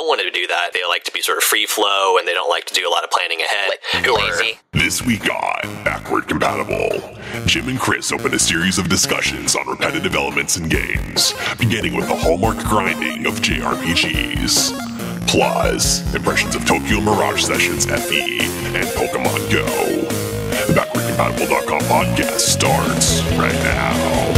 don't want to do that. They like to be sort of free flow, and they don't like to do a lot of planning ahead. This week on Backward Compatible, Jim and Chris open a series of discussions on repetitive elements in games, beginning with the hallmark grinding of JRPGs, plus impressions of Tokyo Mirage Sessions FE and Pokemon GO. The Backward-Compatible.com podcast starts right now.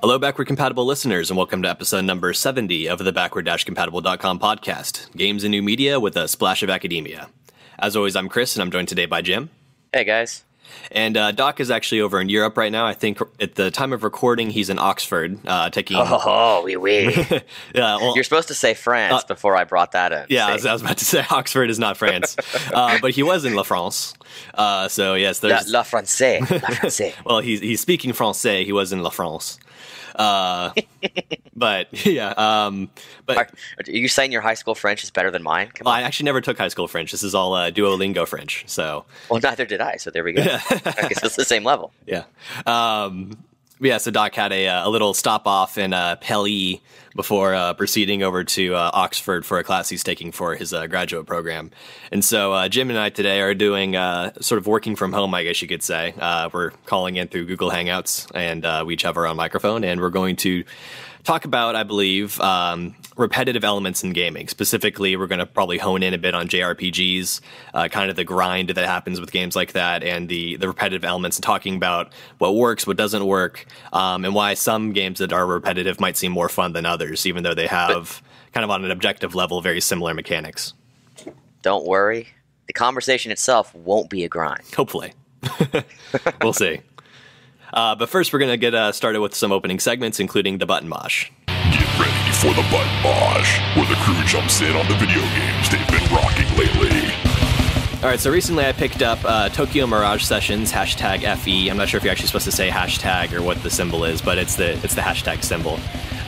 Hello, Backward Compatible listeners, and welcome to episode number 70 of the Backward-Compatible.com podcast, games and new media with a splash of academia. As always, I'm Chris, and I'm joined today by Jim. Hey, guys. And Doc is actually over in Europe right now. I think at the time of recording, he's in Oxford, taking... Oh, oui, oui. You're supposed to say France before I brought that in. Yeah, I was about to say Oxford is not France. But he was in La France. So, yes, there's... La Francais. La Francais. Well, he's speaking Francais. He was in La France. But yeah, but are you saying your high school French is better than mine? Well, I actually never took high school French. This is all Duolingo French. So, well, neither did I. So there we go. I guess it's the same level. Yeah. Yeah. So Doc had a little stop off in Paris before proceeding over to Oxford for a class he's taking for his graduate program. And so Jim and I today are doing sort of working from home, I guess you could say. We're calling in through Google Hangouts, and we each have our own microphone, and we're going to talk about, I believe, repetitive elements in gaming. Specifically, we're going to probably hone in a bit on JRPGs, kind of the grind that happens with games like that, and the repetitive elements, and talking about what works, what doesn't work, and why some games that are repetitive might seem more fun than others, even though they have, kind of on an objective level, very similar mechanics. Don't worry. The conversation itself won't be a grind. Hopefully. We'll see. But first, we're going to get started with some opening segments, including the Button Mosh. Get ready for the Button Mosh, where the crew jumps in on the video games they've been rocking lately. All right, so recently I picked up Tokyo Mirage Sessions, hashtag FE. I'm not sure if you're actually supposed to say hashtag or what the symbol is, but it's the hashtag symbol.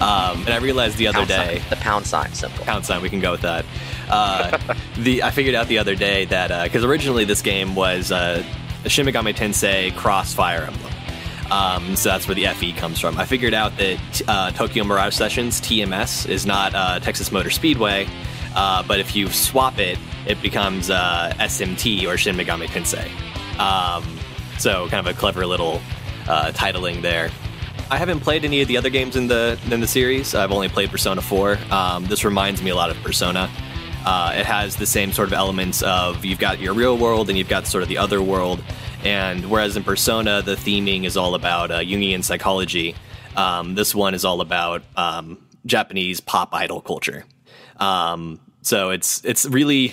And I realized the other day... The pound sign symbol. Pound sign, we can go with that. I figured out the other day that... Because originally this game was Shin Megami Tensei cross Fire Emblem. So that's where the FE comes from. I figured out that Tokyo Mirage Sessions, TMS, is not Texas Motor Speedway, but if you swap it, it becomes SMT, or Shin Megami Tensei. So kind of a clever little titling there. I haven't played any of the other games in the series. I've only played Persona 4. This reminds me a lot of Persona. It has the same sort of elements of you've got your real world and you've got sort of the other world. And whereas in Persona, the theming is all about Jungian psychology, this one is all about Japanese pop idol culture. So it's really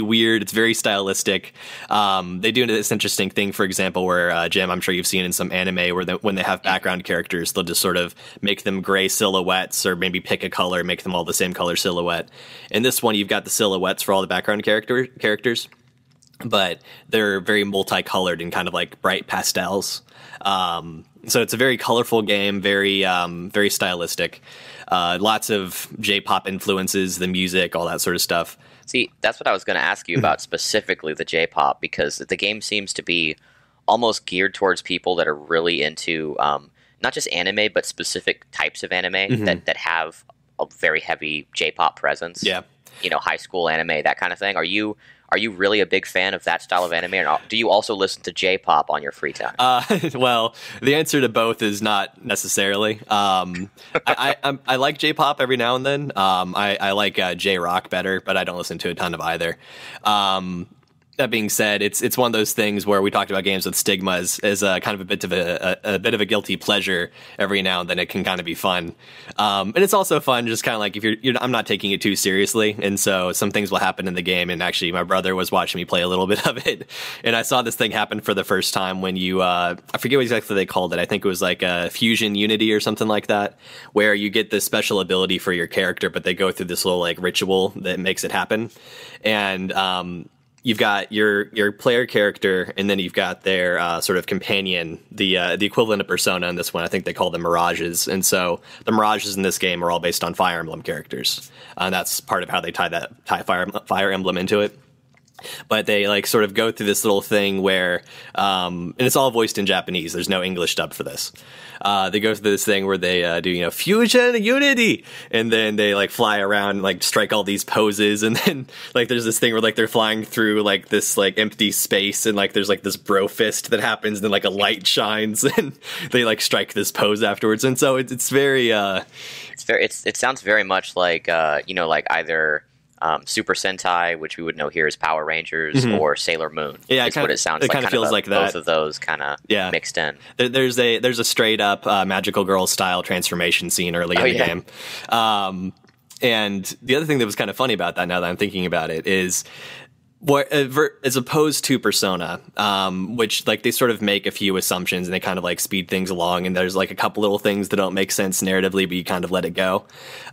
weird. It's very stylistic. They do this interesting thing, for example, where Jim, I'm sure you've seen in some anime, where when they have background characters, they'll just sort of make them gray silhouettes, or maybe pick a color, make them all the same color silhouette. In this one, you've got the silhouettes for all the background characters. But they're very multicolored and kind of like bright pastels. So it's a very colorful game, very very stylistic. Lots of J-pop influences, the music, all that sort of stuff. See, that's what I was going to ask you about, specifically the J-pop, because the game seems to be almost geared towards people that are really into not just anime, but specific types of anime that have a very heavy J-pop presence. Yeah. You know, high school anime, that kind of thing. Are you really a big fan of that style of anime, or do you also listen to J-pop on your free time? Well, the answer to both is not necessarily. I like J-pop every now and then. I like J-rock better, but I don't listen to a ton of either. That being said, it's one of those things where we talked about games with stigmas as kind of a bit of a guilty pleasure every now and then. It can kind of be fun, and it's also fun just kind of like if you're I'm not taking it too seriously, and so some things will happen in the game. And actually, my brother was watching me play a little bit of it, and I saw this thing happen for the first time when you I forget what exactly they called it. I think it was like a fusion unity or something like that, where you get this special ability for your character, but they go through this little like ritual that makes it happen, and you've got your player character, and then you've got their sort of companion, the equivalent of Persona in this one. I think they call them Mirages. And so the Mirages in this game are all based on Fire Emblem characters. And that's part of how they tie Fire Emblem into it. But they like sort of go through this little thing where, and it's all voiced in Japanese. There's no English dub for this. They go through this thing where they do, you know, fusion unity, and then they like fly around, and, like strike all these poses, and then like there's this thing where like they're flying through like this like empty space, and like there's like this bro fist that happens, and then like a light shines, and they like strike this pose afterwards, and so it's very, it sounds very much like you know, like either. Super Sentai, which we would know here as Power Rangers, mm-hmm. or Sailor Moon. Yeah, that's what it sounds like. It kind of feels like that. Both of those kind of mixed in. There's a straight up Magical Girl style transformation scene early in the game. And the other thing that was kind of funny about that, now that I'm thinking about it, is as opposed to Persona, which like they sort of make a few assumptions and they kind of like speed things along, and there's like a couple little things that don't make sense narratively, but you kind of let it go.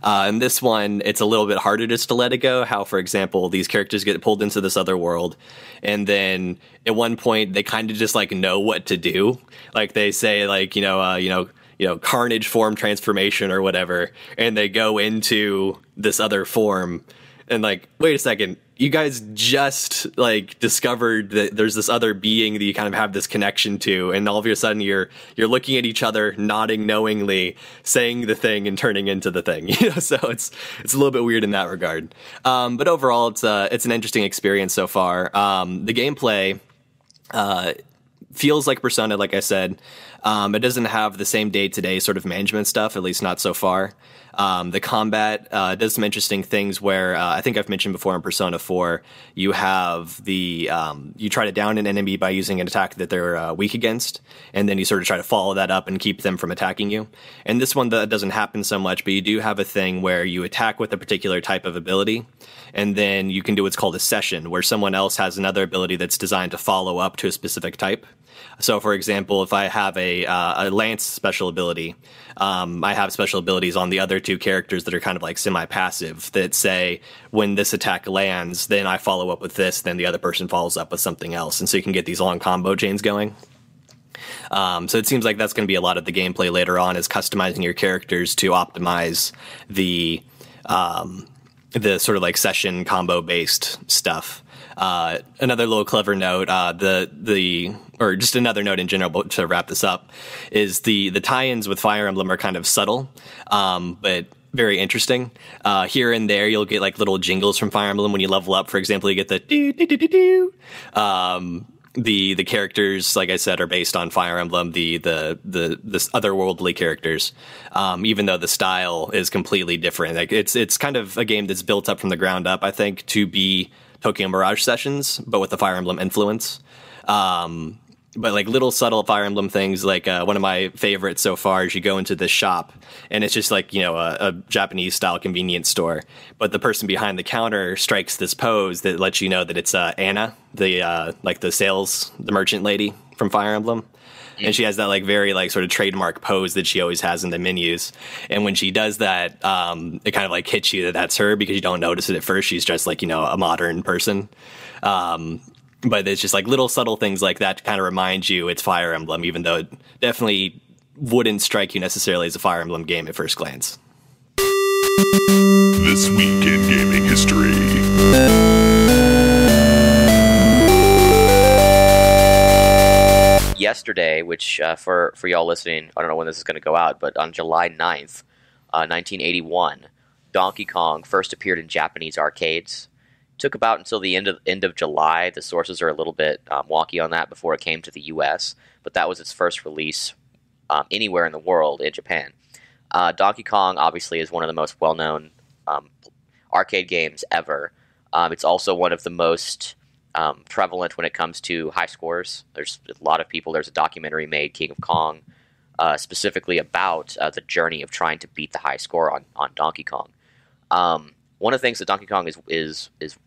And this one, it's a little bit harder just to let it go. How, for example, these characters get pulled into this other world, and then at one point they kind of just like know what to do. Like they say, like you know, carnage form transformation or whatever, and they go into this other form. And like, wait a second, you guys just like discovered that there's this other being that you kind of have this connection to, and all of a sudden you're looking at each other, nodding knowingly, saying the thing and turning into the thing. You know, so it's a little bit weird in that regard. But overall, it's an interesting experience so far. The gameplay feels like Persona, like I said. It doesn't have the same day-to-day sort of management stuff, at least not so far. The combat does some interesting things where I think I've mentioned before in Persona 4, you have the you try to down an enemy by using an attack that they're weak against, and then you sort of try to follow that up and keep them from attacking you. And this one, that doesn't happen so much, but you do have a thing where you attack with a particular type of ability, and then you can do what's called a session, where someone else has another ability that's designed to follow up to a specific type. So, for example, if I have a Lance special ability, I have special abilities on the other two characters that are kind of like semi-passive that say when this attack lands, then I follow up with this, then the other person follows up with something else. And so you can get these long combo chains going. So it seems like that's going to be a lot of the gameplay later on, is customizing your characters to optimize the sort of like session combo-based stuff. Another little clever note, or just another note in general, but to wrap this up, is the tie-ins with Fire Emblem are kind of subtle, but very interesting. Here and there, you'll get like little jingles from Fire Emblem when you level up. For example, you get the do do do do do. The characters, like I said, are based on Fire Emblem, the otherworldly characters, even though the style is completely different. Like it's kind of a game that's built up from the ground up, I think, to be Tokyo Mirage Sessions, but with the Fire Emblem influence. But like little subtle Fire Emblem things, like one of my favorites so far is you go into this shop, and it's just like, you know, a Japanese style convenience store, but the person behind the counter strikes this pose that lets you know that it's Anna, the merchant lady from Fire Emblem. And she has that like very like sort of trademark pose that she always has in the menus. And when she does that, it kind of like hits you that that's her, because you don't notice it at first. She's just like, you know, a modern person. But it's just like little subtle things like that to kind of remind you it's Fire Emblem, even though it definitely wouldn't strike you necessarily as a Fire Emblem game at first glance. This week in gaming history. Yesterday, which for y'all listening, I don't know when this is going to go out, but on July 9th, 1981, Donkey Kong first appeared in Japanese arcades. Took about until the end of July. The sources are a little bit wonky on that before it came to the U.S., but that was its first release anywhere in the world in Japan. Donkey Kong, obviously, is one of the most well-known arcade games ever. It's also one of the most prevalent when it comes to high scores. There's a lot of people. There's a documentary made, King of Kong, specifically about the journey of trying to beat the high score on Donkey Kong. One of the things that Donkey Kong is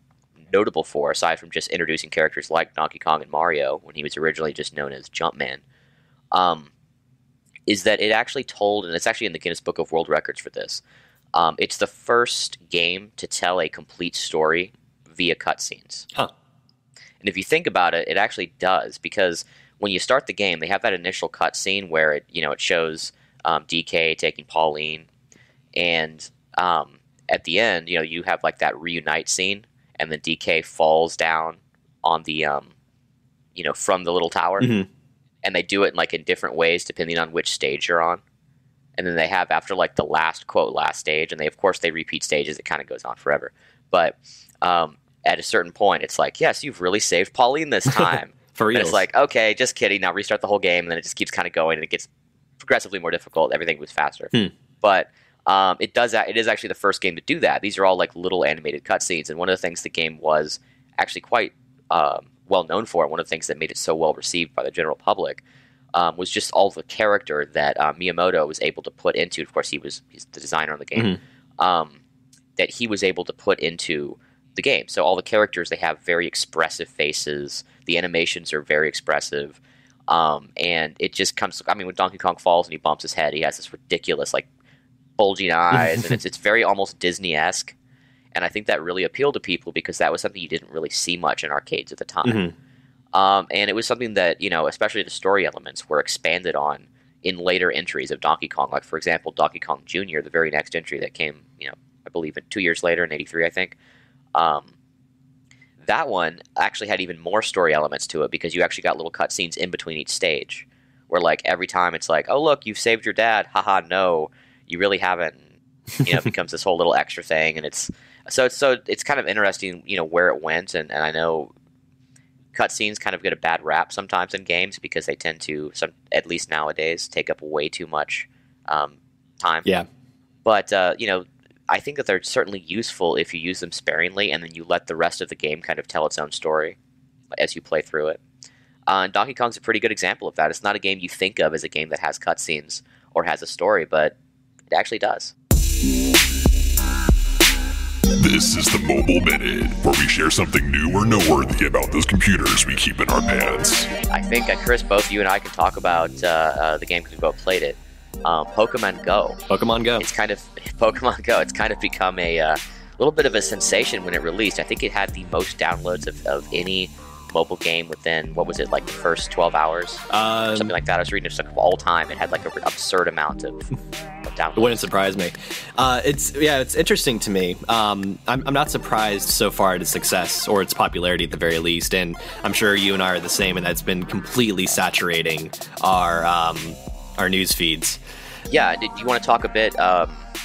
notable for, aside from just introducing characters like Donkey Kong and Mario, when he was originally just known as Jumpman, is that it actually told, and it's actually in the Guinness Book of World Records for this, it's the first game to tell a complete story via cutscenes. Huh. And if you think about it, it actually does, because when you start the game, they have that initial cutscene where it shows DK taking Pauline, and at the end, you have like that reunite scene, and then DK falls down on the, from the little tower. Mm-hmm. And they do it in, in different ways depending on which stage you're on. And then they have, after, the last stage, and of course, they repeat stages. It kind of goes on forever. But at a certain point, it's like, yes, you've really saved Pauline this time. For real. It's like, okay, just kidding. Now restart the whole game, and then it just keeps kind of going, and it gets progressively more difficult. Everything moves faster. Hmm. But it does that. It is actually the first game to do that. These are all, little animated cutscenes, and one of the things the game was actually quite... well known for, and one of the things that made it so well received by the general public was just all the character that Miyamoto was able to put into. Of course, he's the designer on the game, mm-hmm. That he was able to put into the game. So all the characters, they have very expressive faces. The animations are very expressive, and it just comes. I mean, when Donkey Kong falls and he bumps his head, he has this ridiculous bulging eyes, and it's very almost Disney-esque. And I think that really appealed to people because that was something you didn't really see much in arcades at the time. Mm-hmm. And it was something that, especially the story elements were expanded on in later entries of Donkey Kong. Like, for example, Donkey Kong Jr., the very next entry that came, I believe 2 years later in 83, I think. That one actually had even more story elements to it because you actually got little cutscenes in between each stage where, every time it's like, oh, look, you've saved your dad. Haha, no, you really haven't. It becomes this whole little extra thing, and it's kind of interesting, where it went, and I know cutscenes kind of get a bad rap sometimes in games because they tend to, at least nowadays, take up way too much time. Yeah. But, I think that they're certainly useful if you use them sparingly, and then you let the rest of the game kind of tell its own story as you play through it. And Donkey Kong's a pretty good example of that. It's not a game you think of as a game that has cutscenes or has a story, but it actually does. This is the Mobile Minute, where we share something new or noteworthy about those computers we keep in our pants. I think, Chris, both you and I can talk about the game because we both played it. Pokemon Go. Pokemon Go. It's kind of become a little bit of a sensation when it released. I think it had the most downloads of any mobile game within, the first 12 hours? Something like that. I was reading it of all time. It had an absurd amount of downloads. It wouldn't surprise me. It's interesting to me. I'm not surprised so far at its success or its popularity at the very least, and I'm sure you and I are the same, and that's been completely saturating our news feeds. Yeah, do you want to talk a bit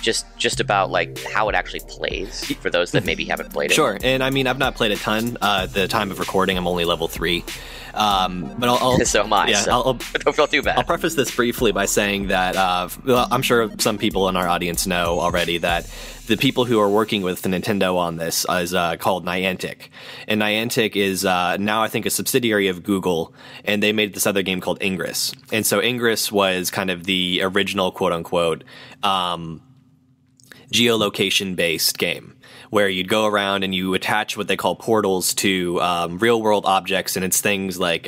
just about how it actually plays for those that maybe haven't played it? Sure, and I mean I've not played a ton. At the time of recording, I'm only level 3, but I'll so am I. Yeah, so don't feel too bad. I'll preface this briefly by saying that I'm sure some people in our audience know already that the people who are working with Nintendo on this is called Niantic, and Niantic is now I think a subsidiary of Google, and they made this other game called Ingress, and so Ingress was kind of the original quote unquote geolocation-based game where you'd go around and you attach what they call portals to real-world objects, and it's things like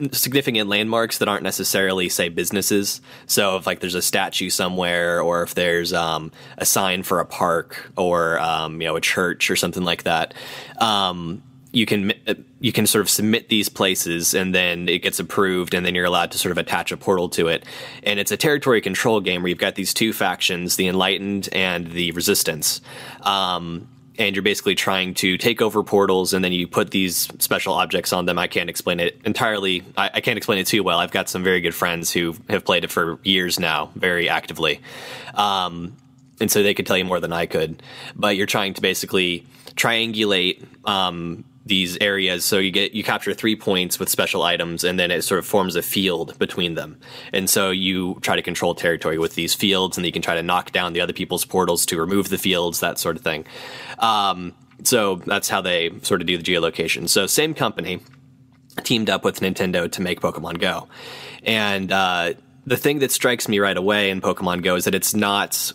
significant landmarks that aren't necessarily, say, businesses. So if there's a statue somewhere, or if there's a sign for a park, or a church or something like that, you can sort of submit these places, and then it gets approved, and then you're allowed to sort of attach a portal to it. And it's a territory control game where you've got these two factions, the Enlightened and the Resistance. And you're basically trying to take over portals, and then you put these special objects on them. I can't explain it entirely. I can't explain it too well. I've got some very good friends who have played it for years now, very actively. And so they could tell you more than I could. But you're trying to basically triangulate these areas, so you capture 3 points with special items, and then it sort of forms a field between them, and so you try to control territory with these fields, and you can try to knock down the other people's portals to remove the fields, that sort of thing. So that's how they sort of do the geolocation. So same company teamed up with Nintendo to make Pokemon Go. And the thing that strikes me right away in Pokemon Go is that it's not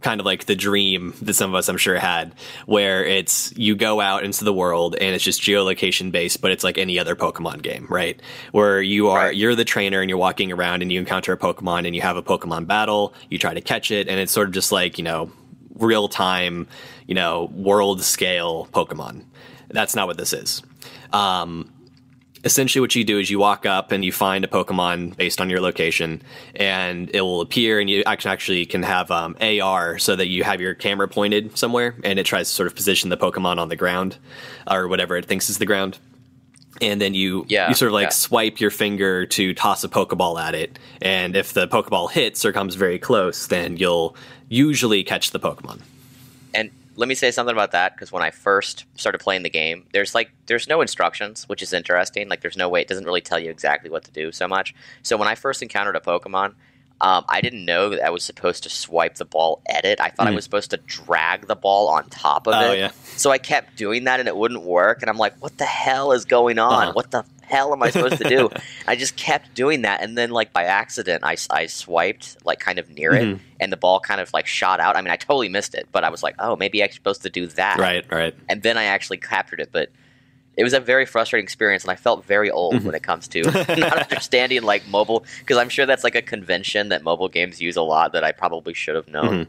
kind of like the dream that some of us, I'm sure, had, where it's you go out into the world and it's just geolocation based, but it's like any other Pokemon game, right? Where you are, you're the trainer and you're walking around and you encounter a Pokemon and you have a Pokemon battle, you try to catch it, and it's sort of just like, you know, real time, you know, world scale Pokemon. That's not what this is. Essentially what you do is you walk up and you find a Pokemon based on your location, and it will appear, and you actually can have AR so that you have your camera pointed somewhere and it tries to sort of position the Pokemon on the ground or whatever it thinks is the ground. And then you sort of like swipe your finger to toss a Pokeball at it. And if the Pokeball hits or comes very close, then you'll usually catch the Pokemon. And let me say something about that, because when I first started playing the game, there's no instructions, which is interesting. Like, there's no way, it doesn't really tell you exactly what to do so much. So when I first encountered a Pokemon, I didn't know that I was supposed to swipe the ball at it. I thought I was supposed to drag the ball on top of it. Yeah. So I kept doing that and it wouldn't work. And I'm like, what the hell is going on? What the hell am I supposed to do? I just kept doing that, and then like by accident I swiped like kind of near it, and the ball kind of like shot out. I mean, I totally missed it, but I was like, oh, maybe I'm supposed to do that, right? And then I actually captured it. But it was a very frustrating experience, and I felt very old when it comes to not understanding like mobile, because I'm sure that's like a convention that mobile games use a lot that I probably should have known.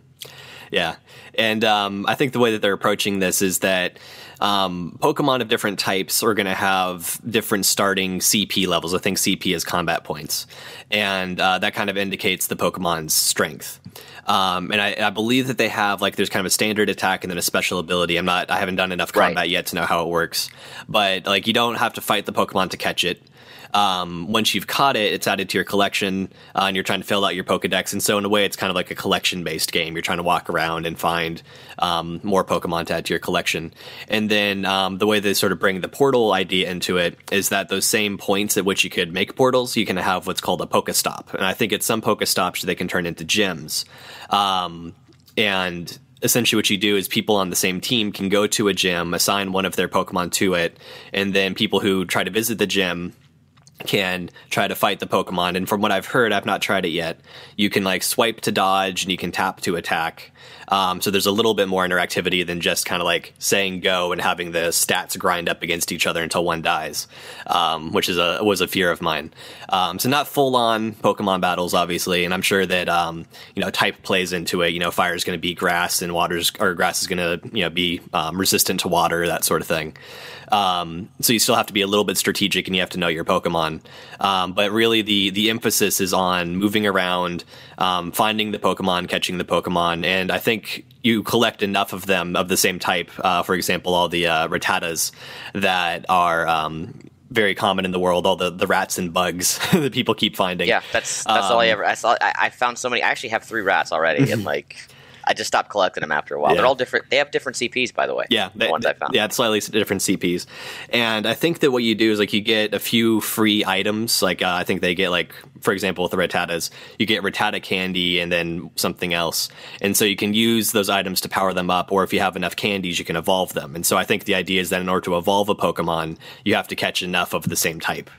Yeah, and I think the way that they're approaching this is that Pokemon of different types are going to have different starting CP levels. I think CP is combat points, and that kind of indicates the Pokemon's strength. And I believe that they have, like, there's kind of a standard attack and then a special ability. I haven't done enough combat yet to know how it works, but like you don't have to fight the Pokemon to catch it. Once you've caught it, it's added to your collection, and you're trying to fill out your Pokedex. And so in a way, it's kind of like a collection-based game. You're trying to walk around and find more Pokemon to add to your collection. And then the way they sort of bring the portal idea into it is that those same points at which you could make portals, you can have what's called a Pokestop. And I think at some Pokestops, they can turn into gyms. And essentially what you do is people on the same team can go to a gym, assign one of their Pokemon to it, and then people who try to visit the gym can try to fight the Pokemon. And from what I've heard, I've not tried it yet, you can like swipe to dodge and you can tap to attack. So there's a little bit more interactivity than just kind of like saying go and having the stats grind up against each other until one dies, which is was a fear of mine. So not full on Pokemon battles, obviously. And I'm sure that, you know, type plays into it. You know, fire is going to be grass, and grass is going to, you know, be resistant to water, that sort of thing. So you still have to be a little bit strategic, and you have to know your Pokemon. But really the emphasis is on moving around, finding the Pokemon, catching the Pokemon. And I think you collect enough of them of the same type, for example, all the Rattatas that are very common in the world, all the rats and bugs that people keep finding. Yeah, that's all I saw. I found so many. I actually have 3 rats already, and like I just stopped collecting them after a while. Yeah. They're all different. They have different CPs, by the way. Yeah, the ones I found. Yeah, slightly different CPs. And I think that what you do is like you get a few free items. Like I think they get like, for example, with the Rattatas, you get Rattata candy and then something else. And so you can use those items to power them up. Or if you have enough candies, you can evolve them. And so I think the idea is that in order to evolve a Pokemon, you have to catch enough of the same type.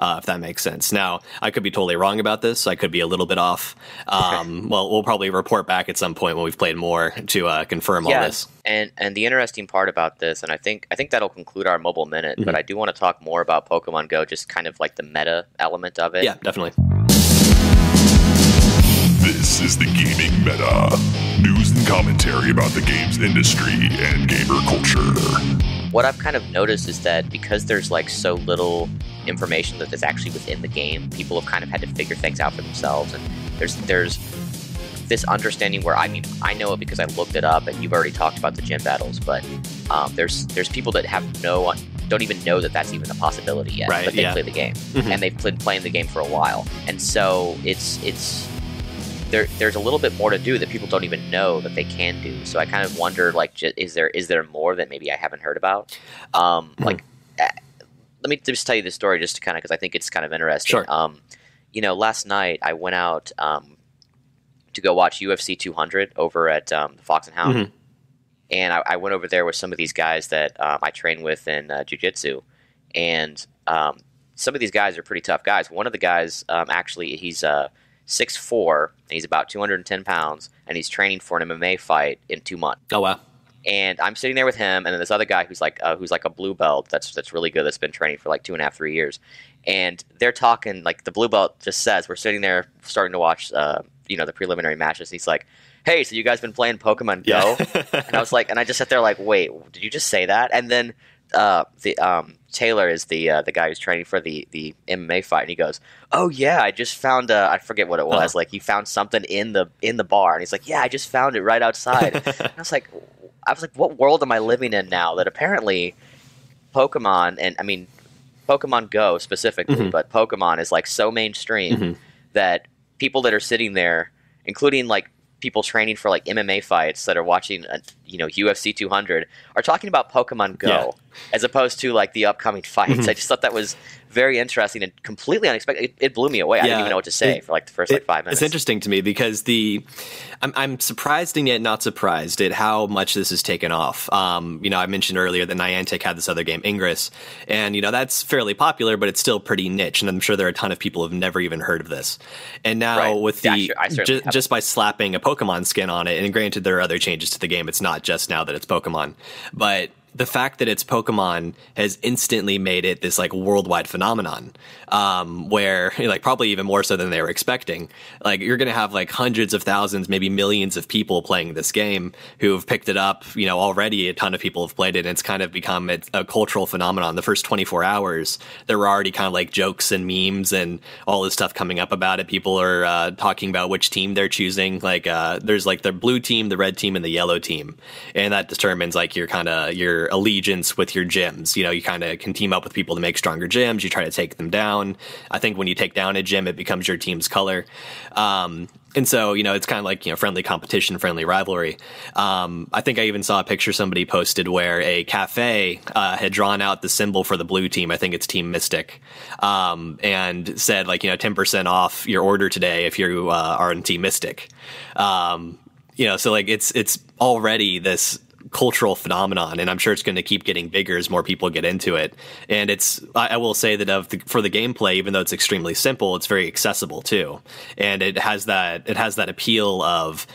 If that makes sense. Now, I could be totally wrong about this. I could be a little bit off. Well, we'll probably report back at some point when we've played more to confirm all this. And the interesting part about this, and I think that'll conclude our mobile minute, but I do want to talk more about Pokemon Go, just kind of like the meta element of it. Yeah, definitely. This is the gaming meta. News and commentary about the games industry and gamer culture. What I've kind of noticed is that because there's like so little information that is actually within the game, people have kind of had to figure things out for themselves. And there's this understanding where, I mean, I know it because I looked it up, and you've already talked about the gym battles, but there's people that have don't even know that that's even a possibility yet, right, but they play the game and they've been playing the game for a while. And so there's a little bit more to do that people don't even know that they can do. So I kind of wonder, like, is there more that maybe I haven't heard about? Like, let me just tell you this story just to kind of, because I think it's kind of interesting. Sure. You know, last night I went out to go watch UFC 200 over at Fox and Hound. And I went over there with some of these guys that I train with in jiu-jitsu. And some of these guys are pretty tough guys. One of the guys, actually, he's 6'4", and he's about 210 pounds, and he's training for an MMA fight in 2 months. Oh, wow. And I'm sitting there with him, and then this other guy who's like a blue belt that's really good, that's been training for like 2.5, 3 years. And they're talking, like the blue belt just says, we're sitting there starting to watch the preliminary matches. And he's like, hey, so you guys been playing Pokemon GO? Yeah. And I was like, and I just sat there like, wait, did you just say that? And then Taylor is the guy who's training for the MMA fight, and he goes, oh yeah, I just found I forget what it was. Like he found something in the bar, and he's like, yeah, I just found it right outside. And I was like, what world am I living in now that apparently Pokemon, and I mean Pokemon Go specifically, mm-hmm. but Pokemon is like so mainstream mm-hmm. that people that are sitting there, including like people training for like MMA fights that are watching UFC 200 are talking about Pokemon Go as opposed to like the upcoming fights. Mm-hmm. I just thought that was very interesting and completely unexpected. It blew me away. I didn't even know what to say for like the first 5 minutes. It's interesting to me because I'm surprised and yet not surprised at how much this has taken off. I mentioned earlier that Niantic had this other game, Ingress, and that's fairly popular, but it's still pretty niche, and I'm sure there are a ton of people who have never even heard of this. And now with just by slapping a Pokemon skin on it, and granted there are other changes to the game, it's not just now that it's Pokemon, but the fact that it's Pokemon has instantly made it this like worldwide phenomenon, where like probably even more so than they were expecting. Like you're going to have like hundreds of thousands, maybe millions of people playing this game who have picked it up. Already a ton of people have played it, and it's kind of become a cultural phenomenon. The first 24 hours, there were already kind of like jokes and memes and all this stuff coming up about it. People are talking about which team they're choosing. Like there's like the blue team, the red team, and the yellow team, and that determines like your allegiance with your gyms. You kind of can team up with people to make stronger gyms. You try to take them down. I think when you take down a gym, it becomes your team's color. And so, it's kind of like, friendly competition, friendly rivalry. I think I even saw a picture somebody posted where a cafe had drawn out the symbol for the blue team. I think it's Team Mystic, and said, 10% off your order today if you are on Team Mystic. So like it's already this cultural phenomenon, and I'm sure it's going to keep getting bigger as more people get into it. And I will say that for the gameplay, even though it's extremely simple, it's very accessible too, and it has that appeal of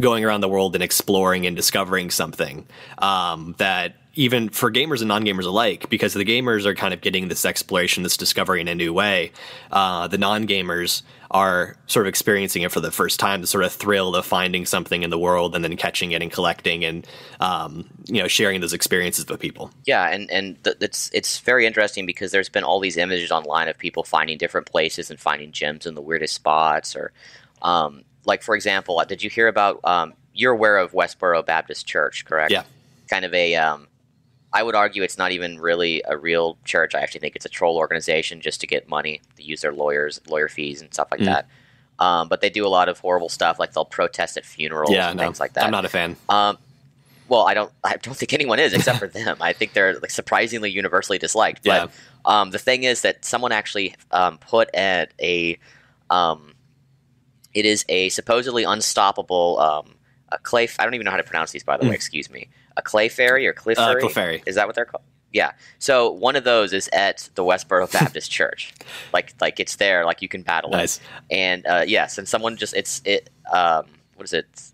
going around the world and exploring and discovering something that even for gamers and non-gamers alike, because the gamers are kind of getting this exploration, this discovery in a new way. The non-gamers are sort of experiencing it for the first time, the sort of thrill of finding something in the world and then catching it and collecting and, sharing those experiences with people. Yeah, and it's very interesting because there's been all these images online of people finding different places and finding gyms in the weirdest spots. Or, for example, did you hear about you're aware of Westboro Baptist Church, correct? Yeah. Kind of a... I would argue it's not even really a real church. I actually think it's a troll organization just to get money to use their lawyer fees and stuff like that. But they do a lot of horrible stuff, like they'll protest at funerals and things like that. I'm not a fan. Well, I don't think anyone is except for them. I think they're like surprisingly universally disliked. But the thing is that someone actually put at a it is a supposedly unstoppable a clay. I don't even know how to pronounce these, by the way. Excuse me. A Clefairy or Clefairy? Clefairy. Is that what they're called? Yeah. So one of those is at the Westboro Baptist Church. Like it's there. Like you can battle it. And and someone just what is it?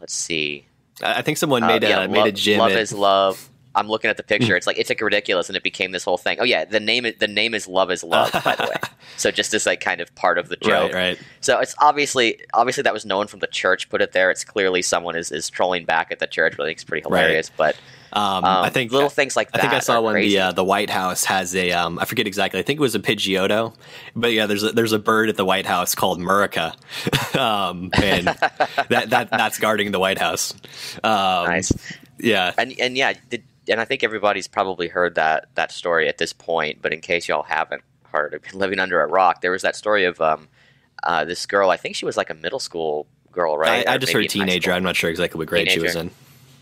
Let's see. I think someone made a gym. Love is love. I'm looking at the picture. It's ridiculous, and it became this whole thing. Oh yeah, the name is Love is Love, by the way. So just as kind of part of the joke. Right. So it's obviously that was no one from the church put it there. It's clearly someone is trolling back at the church, but I think it's pretty hilarious. Right. But I think little things like that. I think I saw when the White House has a I forget exactly. I think it was a Pidgeotto, but yeah, there's a bird at the White House called Murica, and that's guarding the White House. Nice. Yeah. And I think everybody's probably heard that story at this point, but in case y'all haven't heard, been living under a rock, there was that story of this girl. I think she was like a middle school girl, right? I just heard teenager. I'm not sure exactly what grade she was in.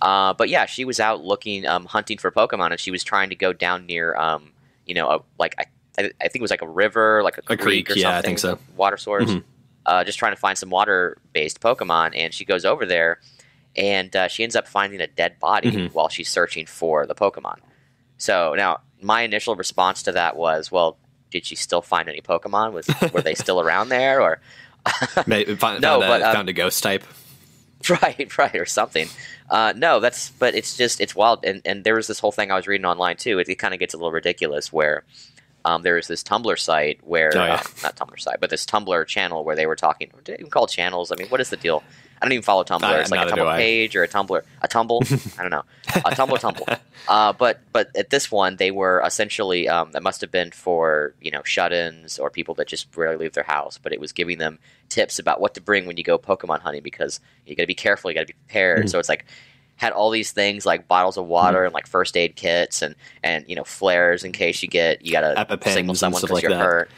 But yeah, she was out looking, hunting for Pokemon, and she was trying to go down near, I think it was like a river, like a creek or something. Yeah, I think so. Water source. Mm-hmm. Just trying to find some water-based Pokemon, and she goes over there. And she ends up finding a dead body while she's searching for the Pokemon. So now my initial response to that was, well, did she still find any Pokemon? Were they still around there? Or found a ghost type. Right, or something. No, that's, but it's just, it's wild. And there was this whole thing I was reading online too. It kind of gets a little ridiculous where there was this Tumblr site where, not Tumblr site, but this Tumblr channel where they were talking, even called channels. I mean, what is the deal? I don't even follow Tumblr. It's like a Tumblr page or a Tumblr, a tumble. I don't know. A tumble. But at this one, they were essentially, that must have been for, shut-ins or people that just rarely leave their house. But it was giving them tips about what to bring when you go Pokemon hunting, because you got to be careful. You got to be prepared. So it's like, had all these things like bottles of water and like first aid kits and flares in case you got to signal someone because you're hurt.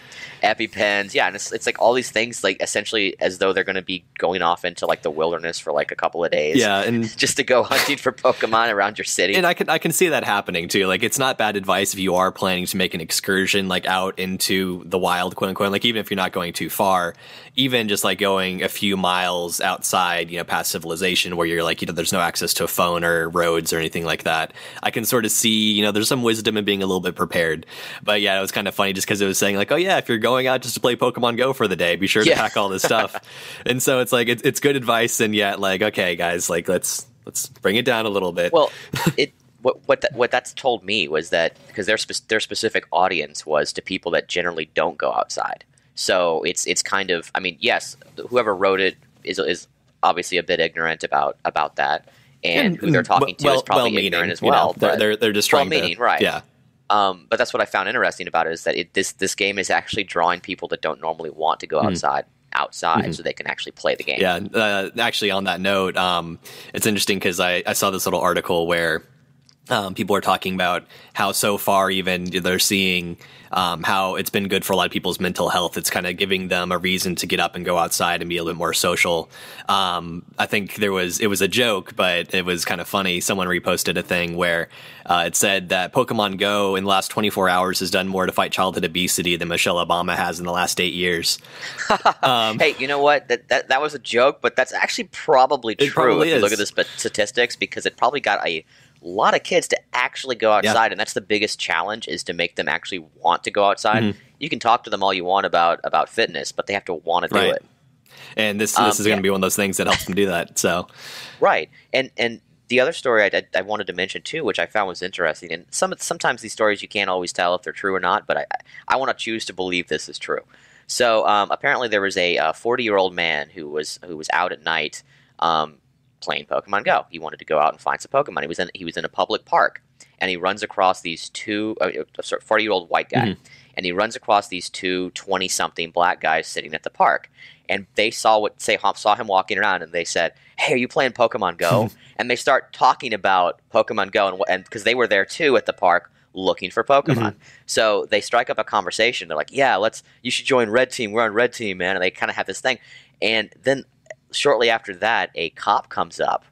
EpiPens, and it's like all these things, like essentially as though they're going to be going off into like the wilderness for like a couple of days, and just to go hunting for Pokemon around your city. And I can see that happening too. Like, it's not bad advice if you are planning to make an excursion like out into the wild, quote unquote. Like, even if you're not going too far, even just like going a few miles outside, past civilization where you're like, there's no access to a phone or roads or anything like that. I can sort of see, there's some wisdom in being a little bit prepared. But yeah, it was kind of funny just because it was saying like, oh yeah, if you're going out just to play Pokemon Go for the day, be sure to pack all this stuff. And so it's like, it's good advice, and yet like, okay guys, like let's bring it down a little bit. Well, what that's told me was that because their specific audience was to people that generally don't go outside. So it's kind of, I mean, yes, whoever wrote it is obviously a bit ignorant about that, and who they're talking to is probably ignorant as well. They're just trying to, right? Yeah. But that's what I found interesting about it, is that this game is actually drawing people that don't normally want to go outside so they can actually play the game. Yeah, actually on that note, it's interesting because I saw this little article where people are talking about how so far even they're seeing how it's been good for a lot of people's mental health. It's kind of giving them a reason to get up and go outside and be a little bit more social. I think it was a joke, but it was kind of funny. Someone reposted a thing where it said that Pokemon Go in the last 24 hours has done more to fight childhood obesity than Michelle Obama has in the last 8 years. Hey, you know what? That was a joke, but that's actually probably true. If you look at the statistics, because it probably got a lot of kids to actually go outside, and that's the biggest challenge, is to make them actually want to go outside. You can talk to them all you want about fitness, but they have to want to do it. And this is going to be one of those things that helps them do that. So, right. And the other story I wanted to mention too, which I found was interesting, and sometimes these stories you can't always tell if they're true or not, but I want to choose to believe this is true. So apparently there was a 40-year-old man who was out at night playing Pokemon Go. He wanted to go out and find some Pokemon. He was in a public park, and he runs across these two 40-year-old white guy, and he runs across these two 20-something black guys sitting at the park. And they saw him walking around, and they said, "Hey, are you playing Pokemon Go?" And they start talking about Pokemon Go, and because they were there too at the park looking for Pokemon. So they strike up a conversation. They're like, "Yeah, you should join Red Team. We're on Red Team, man." And they kind of have this thing. And then shortly after that, a cop comes up,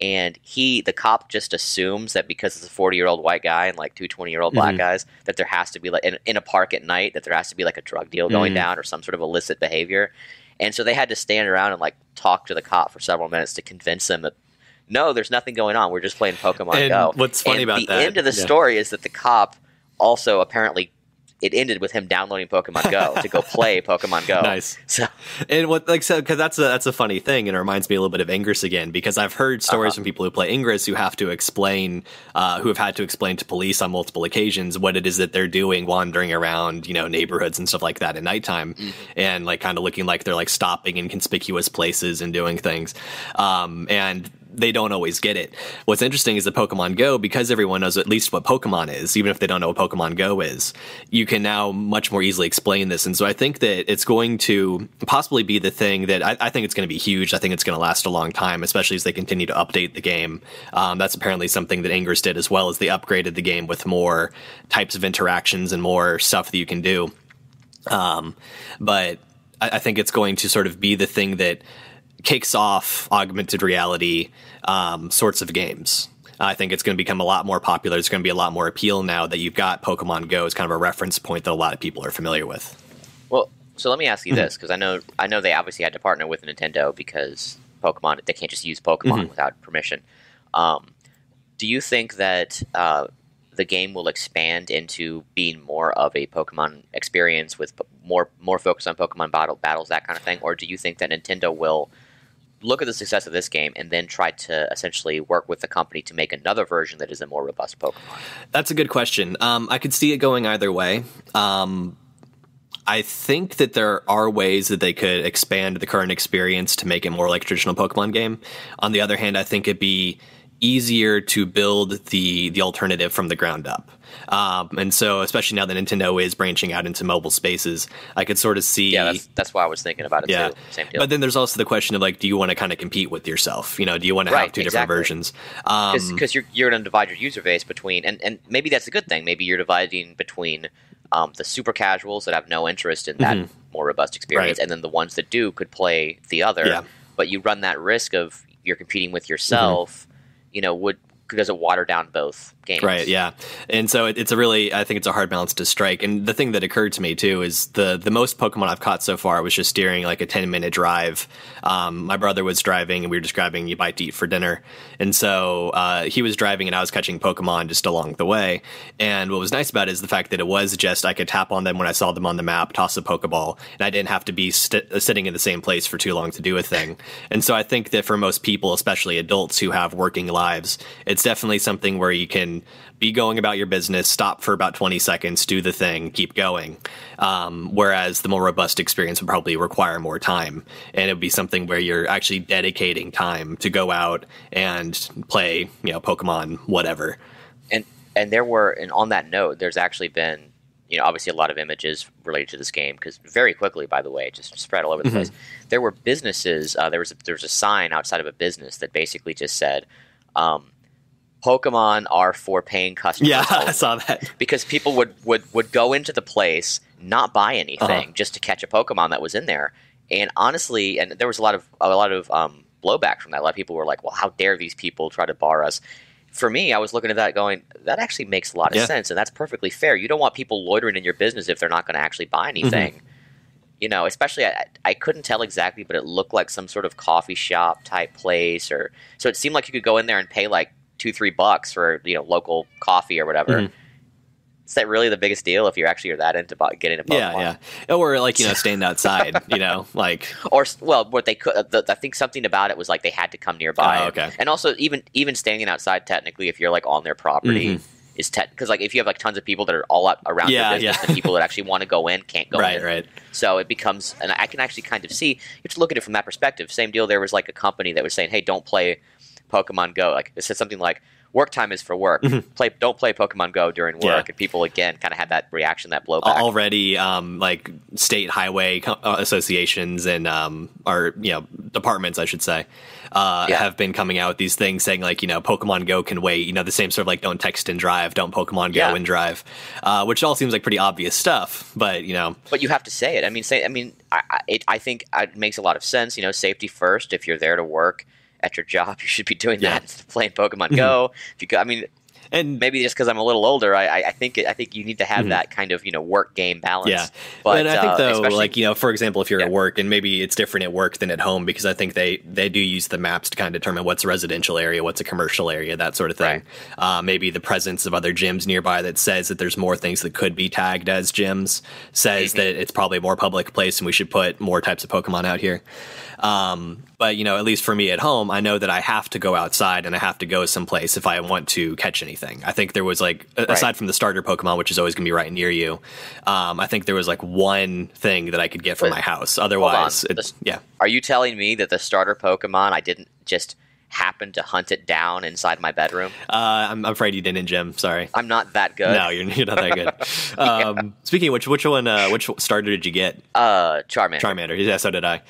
and the cop just assumes that because it's a 40-year-old white guy and like two 20-year-old black guys, that there has to be like in a park at night, that there has to be like a drug deal going down or some sort of illicit behavior. And so they had to stand around and like talk to the cop for several minutes to convince him that no, there's nothing going on. We're just playing Pokemon Go. What's funny about that? The end of the story is that the cop also apparently. It ended with him downloading Pokemon Go to go play Pokemon Go. Nice. So, and because that's a funny thing, and it reminds me a little bit of Ingress again, because I've heard stories from people who play Ingress who have had to explain to police on multiple occasions what it is that they're doing, wandering around neighborhoods and stuff like that at nighttime, and like kind of looking like they're like stopping in conspicuous places and doing things, and they don't always get it. What's interesting is the Pokemon Go, because everyone knows at least what Pokemon is, even if they don't know what Pokemon Go is, you can now much more easily explain this. And so I think that it's going to possibly be the thing that I think it's going to be huge. I think it's going to last a long time, especially as they continue to update the game. That's apparently something that Ingress did as well, as they upgraded the game with more types of interactions and more stuff that you can do. But I think it's going to sort of be the thing that kicks off augmented reality sorts of games. I think it's going to become a lot more popular. It's going to be a lot more appeal now that you've got Pokemon Go as kind of a reference point that a lot of people are familiar with. Well, so let me ask you this, because I know they obviously had to partner with Nintendo because Pokemon. They can't just use Pokemon without permission. Do you think that the game will expand into being more of a Pokemon experience with more focus on Pokemon battles, that kind of thing? Or do you think that Nintendo will look at the success of this game and then try to essentially work with the company to make another version that is a more robust Pokemon? That's a good question. I could see it going either way. I think that there are ways that they could expand the current experience to make it more like a traditional Pokemon game. On the other hand, I think it'd be easier to build the alternative from the ground up. And so, especially now that Nintendo is branching out into mobile spaces, I could sort of see... Yeah, that's why I was thinking about it, too. Same deal. But then there's also the question of, like, do you want to kind of compete with yourself? You know, do you want to have two different versions? Because you're going to divide your user base between... And maybe that's a good thing. Maybe you're dividing between the super casuals that have no interest in that more robust experience, and then the ones that do could play the other. Yeah. But you run that risk of you're competing with yourself... You know, does it water down both games? Right, yeah. And so it's a really, I think it's a hard balance to strike. And the thing that occurred to me, too, is the most Pokemon I've caught so far was just steering like a 10-minute drive. My brother was driving, and we were just grabbing a bite to eat for dinner. And so he was driving, and I was catching Pokemon just along the way. And what was nice about it is the fact that it was just, I could tap on them when I saw them on the map, toss a Pokeball, and I didn't have to be sitting in the same place for too long to do a thing. And so I think that for most people, especially adults who have working lives, it's definitely something where you can be going about your business, stop for about 20 seconds, do the thing, keep going. Whereas the more robust experience would probably require more time. And it would be something where you're actually dedicating time to go out and play, you know, Pokemon, whatever. And on that note, there's actually been, you know, obviously a lot of images related to this game, because very quickly, by the way, it just spread all over the place. There were businesses, there was a sign outside of a business that basically just said, Pokemon are for paying customers. Yeah, only. I saw that. Because people would go into the place, not buy anything, just to catch a Pokemon that was in there. And honestly, and there was a lot of blowback from that. A lot of people were like, "Well, how dare these people try to bar us?" For me, I was looking at that going, that actually makes a lot of sense, and that's perfectly fair. You don't want people loitering in your business if they're not going to actually buy anything. You know, especially I couldn't tell exactly, but it looked like some sort of coffee shop type place, or so it seemed like you could go in there and pay like $2-3 for, you know, local coffee or whatever. Is that really the biggest deal if you actually are that into getting a Pokemon? Yeah. Or like, you know, staying outside, you know, like, or well, what they could, I think something about it was like they had to come nearby. Oh, okay. And also even standing outside, technically, if you're like on their property, is because like if you have like tons of people that are all up around your business, the people that actually want to go in can't go in. Right. So it becomes, and I can actually kind of see, you have to look at it from that perspective. Same deal. There was like a company that was saying, "Hey, don't play Pokemon Go." Like it said something like, "Work time is for work. Don't play Pokemon Go during work." And people again kind of had that reaction, that blowback. Already, like state highway associations and or you know departments, I should say, have been coming out with these things saying like, you know, Pokemon Go can wait. You know, the same sort of like, don't text and drive, don't Pokemon Go and drive, which all seems like pretty obvious stuff. But you know, but you have to say it. I mean, I think it makes a lot of sense. You know, safety first. If you're there to work at your job, you should be doing that instead of playing Pokemon Go. If you go, I mean, and maybe just because I'm a little older, I think you need to have that kind of, you know, work game balance. Yeah, but and I think though, like, you know, for example, if you're at work, and maybe it's different at work than at home, because I think they do use the maps to kind of determine what's a residential area, what's a commercial area, that sort of thing. Right. Maybe the presence of other gyms nearby that says that there's more things that could be tagged as gyms says that it's probably a more public place and we should put more types of Pokemon out here. But, you know, at least for me at home, I know that I have to go outside and I have to go someplace if I want to catch anything. I think there was like, aside from the starter Pokemon, which is always going to be right near you, I think there was like one thing that I could get from my house. Otherwise, are you telling me that the starter Pokemon, I didn't just happen to hunt it down inside my bedroom? I'm afraid you didn't, Jim. Sorry. I'm not that good. No, you're not that good. Speaking of which starter did you get? Charmander. Charmander. Yeah, so did I.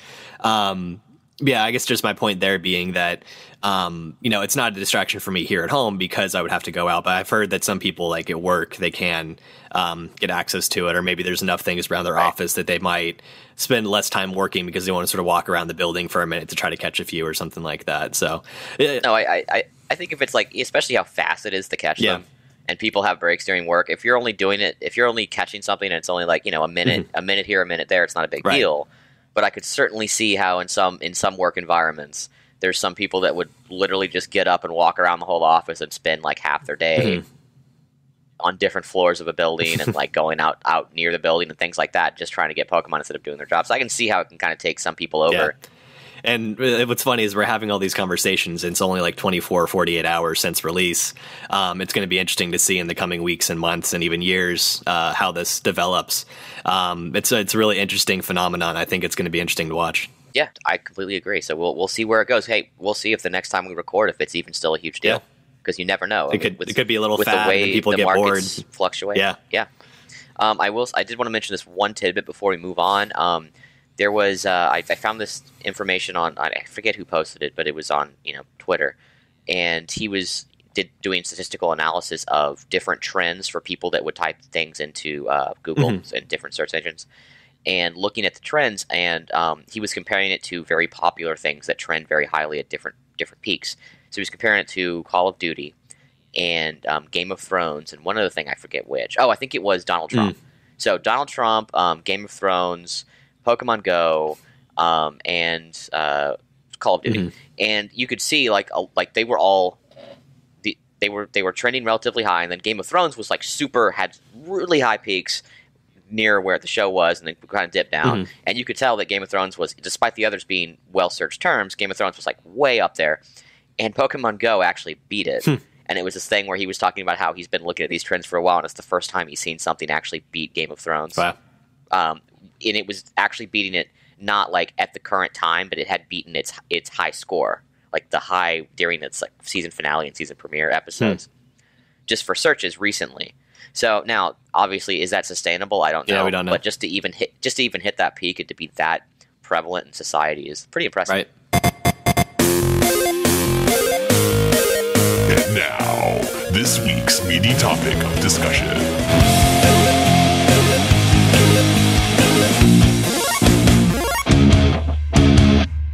Yeah, I guess just my point there being that, you know, it's not a distraction for me here at home because I would have to go out. But I've heard that some people like at work, they can get access to it, or maybe there's enough things around their office that they might spend less time working because they want to sort of walk around the building for a minute to try to catch a few or something like that. So, I think if it's like, especially how fast it is to catch them, and people have breaks during work, if you're only doing it, if you're only catching something and it's only like, you know, a minute here, a minute there, it's not a big deal. But I could certainly see how in some work environments there's some people that would literally just get up and walk around the whole office and spend like half their day on different floors of a building and like going out near the building and things like that, just trying to get Pokemon instead of doing their job. So I can see how it can kind of take some people over. Yeah. And what's funny is we're having all these conversations, and it's only like 24 or 48 hours since release. It's going to be interesting to see in the coming weeks and months and even years how this develops. It's a really interesting phenomenon. I think it's going to be interesting to watch. Yeah, I completely agree. So we'll see where it goes. Hey, we'll see if the next time we record, if it's even still a huge deal, because you never know. It could be a little fad, and people get bored. With the way the markets fluctuate. Yeah. Yeah. I did want to mention this one tidbit before we move on. There was I found this information on, I forget who posted it, but it was on Twitter, and he was doing statistical analysis of different trends for people that would type things into Google and different search engines, and looking at the trends, and he was comparing it to very popular things that trend very highly at different peaks. So he was comparing it to Call of Duty and Game of Thrones and one other thing, I forget which. Oh, I think it was Donald Trump. So Donald Trump, Game of Thrones, Pokemon Go, and Call of Duty, and you could see like they were all they were trending relatively high, and then Game of Thrones was like had really high peaks near where the show was, and then kind of dipped down, and you could tell that Game of Thrones was, despite the others being well searched terms, Game of Thrones was like way up there, and Pokemon Go actually beat it. And it was this thing where he was talking about how he's been looking at these trends for a while, and it's the first time he's seen something actually beat Game of Thrones. Wow. And it was actually beating it not like at the current time, but it had beaten its high score, like the high during its like season finale and season premiere episodes, just for searches recently. So now, obviously, is that sustainable? I don't know. Yeah, we don't know. But just to even hit that peak and to be that prevalent in society is pretty impressive. Right. And now, this week's meaty topic of discussion.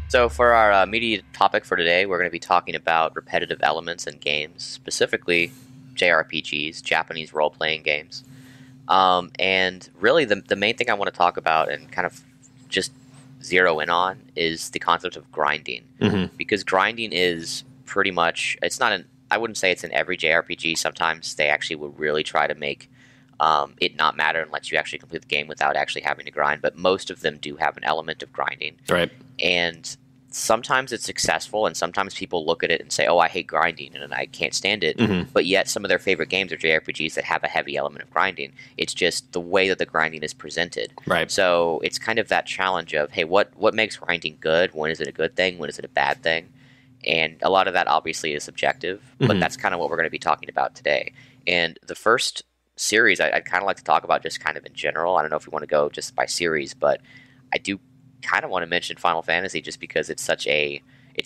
So for our media topic for today, we're going to be talking about repetitive elements in games, specifically JRPGs, Japanese role-playing games. And really the main thing I want to talk about and kind of just zero in on is the concept of grinding. Because grinding is pretty much, I wouldn't say it's in every JRPG. Sometimes they actually will really try to make it not matter and let you actually complete the game without actually having to grind, but most of them do have an element of grinding. Right. And sometimes it's successful, and sometimes people look at it and say, oh, I hate grinding, and I can't stand it, but yet some of their favorite games are JRPGs that have a heavy element of grinding. It's just the way that the grinding is presented. Right. So it's kind of that challenge of, hey, what makes grinding good? When is it a good thing? When is it a bad thing? And a lot of that obviously is subjective, but that's kind of what we're going to be talking about today. And the first series I'd kind of like to talk about just kind of in general. I don't know if we want to go just by series, but I do kind of want to mention Final Fantasy just because it's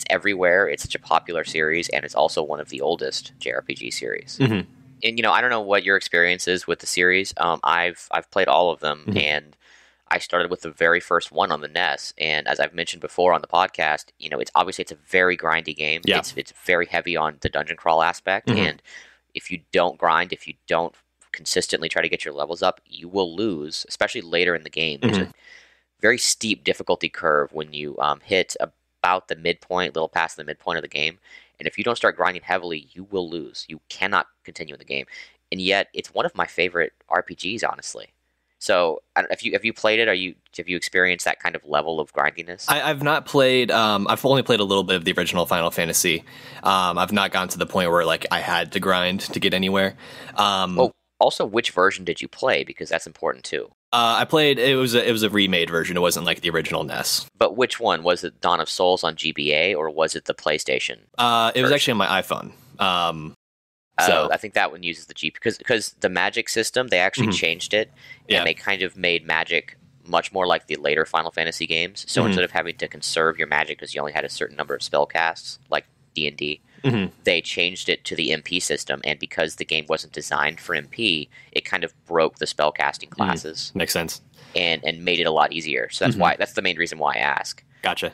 everywhere, it's such a popular series, and it's also one of the oldest JRPG series. And I don't know what your experience is with the series. I've played all of them, and I started with the very first one on the NES, and as I've mentioned before on the podcast, it's a very grindy game. It's very heavy on the dungeon crawl aspect, and if you don't grind, if you don't consistently try to get your levels up, you will lose, especially later in the game. There's a very steep difficulty curve when you hit about the midpoint, little past the midpoint of the game, and if you don't start grinding heavily, you will lose. You cannot continue in the game, and yet it's one of my favorite RPGs, honestly. So, have you played it? Have you experienced that kind of level of grindiness? I've not played. I've only played a little bit of the original Final Fantasy. I've not gotten to the point where like I had to grind to get anywhere. Also, which version did you play? Because that's important too. I played. It was a remade version. It wasn't like the original NES. But which one was it? Dawn of Souls on GBA, or was it the PlayStation? It was actually on my iPhone. So I think that one uses the GBA because the magic system, they actually changed it, and they kind of made magic much more like the later Final Fantasy games. So instead of having to conserve your magic because you only had a certain number of spell casts, like D&D. They changed it to the MP system, and because the game wasn't designed for MP, it kind of broke the spellcasting classes. Makes sense. And made it a lot easier. So that's why that's the main reason why I ask. Gotcha.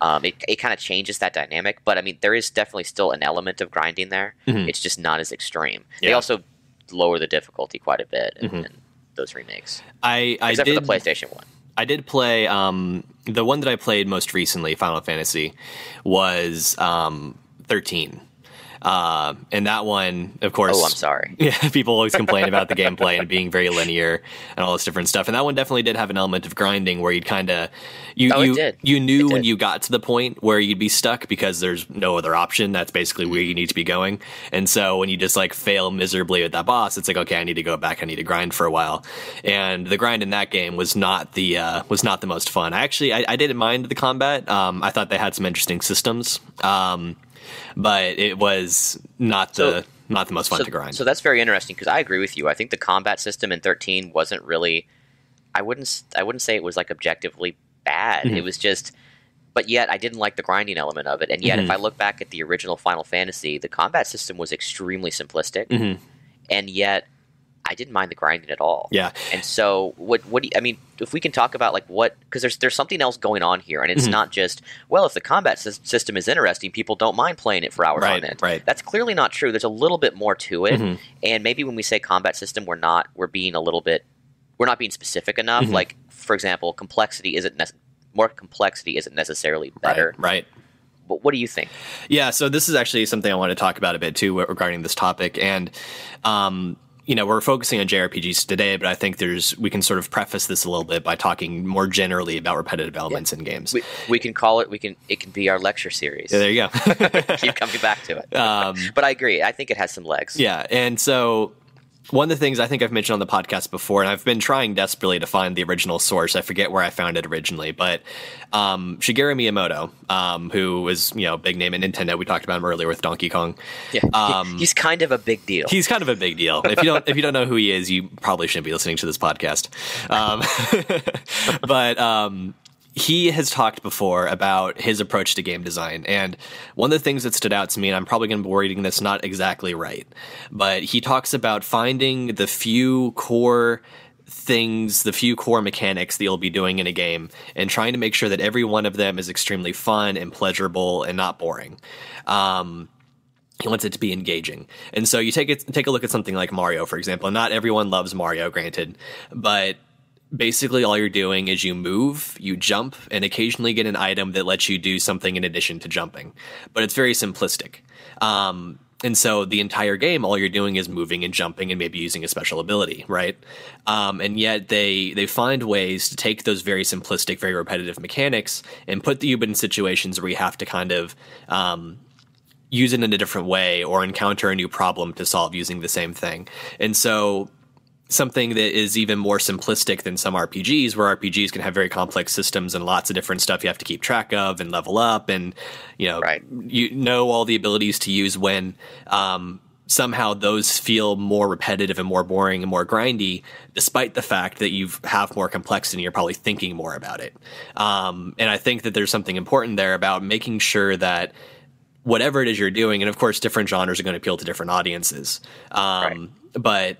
It kind of changes that dynamic, but I mean there is definitely still an element of grinding there. It's just not as extreme. Yeah. They also lower the difficulty quite a bit in those remakes. Except for the PlayStation one. I did play the one that I played most recently, Final Fantasy, was 13. And that one, of course... Oh, I'm sorry. Yeah, people always complain about the gameplay and being very linear and all this different stuff. And that one definitely did have an element of grinding where you'd kind of... You knew when you got to the point where you'd be stuck because there's no other option. That's basically where you need to be going. And so when you just like fail miserably at that boss, it's like, okay, I need to go back. I need to grind for a while. And the grind in that game was not the most fun. I didn't mind the combat. I thought they had some interesting systems. But it was not the most fun to grind. So that's very interesting because I agree with you. I think the combat system in 13 wasn't really. I wouldn't say it was like objectively bad. Mm-hmm. It was just, but yet I didn't like the grinding element of it. And yet, mm-hmm. if I look back at the original Final Fantasy, the combat system was extremely simplistic, mm-hmm. and yet I didn't mind the grinding at all. Yeah. And so what do you, I mean, if we can talk about like what, because there's something else going on here, and it's mm-hmm. not just, well, if the combat system is interesting, people don't mind playing it for hours on end. Right. That's clearly not true. There's a little bit more to it. Mm-hmm. And maybe when we say combat system, we're not being specific enough. Mm-hmm. Like, for example, more complexity isn't necessarily better. Right. But what do you think? Yeah. So this is actually something I want to talk about a bit too regarding this topic. And, you know, we're focusing on JRPGs today, but I think we can sort of preface this a little bit by talking more generally about repetitive elements in games. We can call it, it can be our lecture series. Yeah, there you go. Keep coming back to it. But I agree. I think it has some legs. Yeah. And so one of the things I think I've mentioned on the podcast before, and I've been trying desperately to find the original source. I forget where I found it originally, but Shigeru Miyamoto, who was, you know, big name at Nintendo. We talked about him earlier with Donkey Kong. Yeah, he's kind of a big deal. He's kind of a big deal. If you don't know who he is, you probably shouldn't be listening to this podcast. He has talked before about his approach to game design, and one of the things that stood out to me, and I'm probably going to be reading this not exactly right, but he talks about finding the few core things, the few core mechanics that you'll be doing in a game, and trying to make sure that every one of them is extremely fun and pleasurable and not boring. He wants it to be engaging. And so you take a look at something like Mario, for example. Not everyone loves Mario, granted, but basically all you're doing is you move, you jump, and occasionally get an item that lets you do something in addition to jumping. But it's very simplistic. And so the entire game, all you're doing is moving and jumping and maybe using a special ability, right? And yet they find ways to take those very simplistic, very repetitive mechanics and put you in situations where you have to kind of use it in a different way or encounter a new problem to solve using the same thing. And so something that is even more simplistic than some RPGs, where RPGs can have very complex systems and lots of different stuff you have to keep track of and level up and, you know, right. You know all the abilities to use when somehow those feel more repetitive and more boring and more grindy, despite the fact that you have more complexity and you're probably thinking more about it. And I think that there's something important there about making sure that whatever it is you're doing, and of course different genres are going to appeal to different audiences, but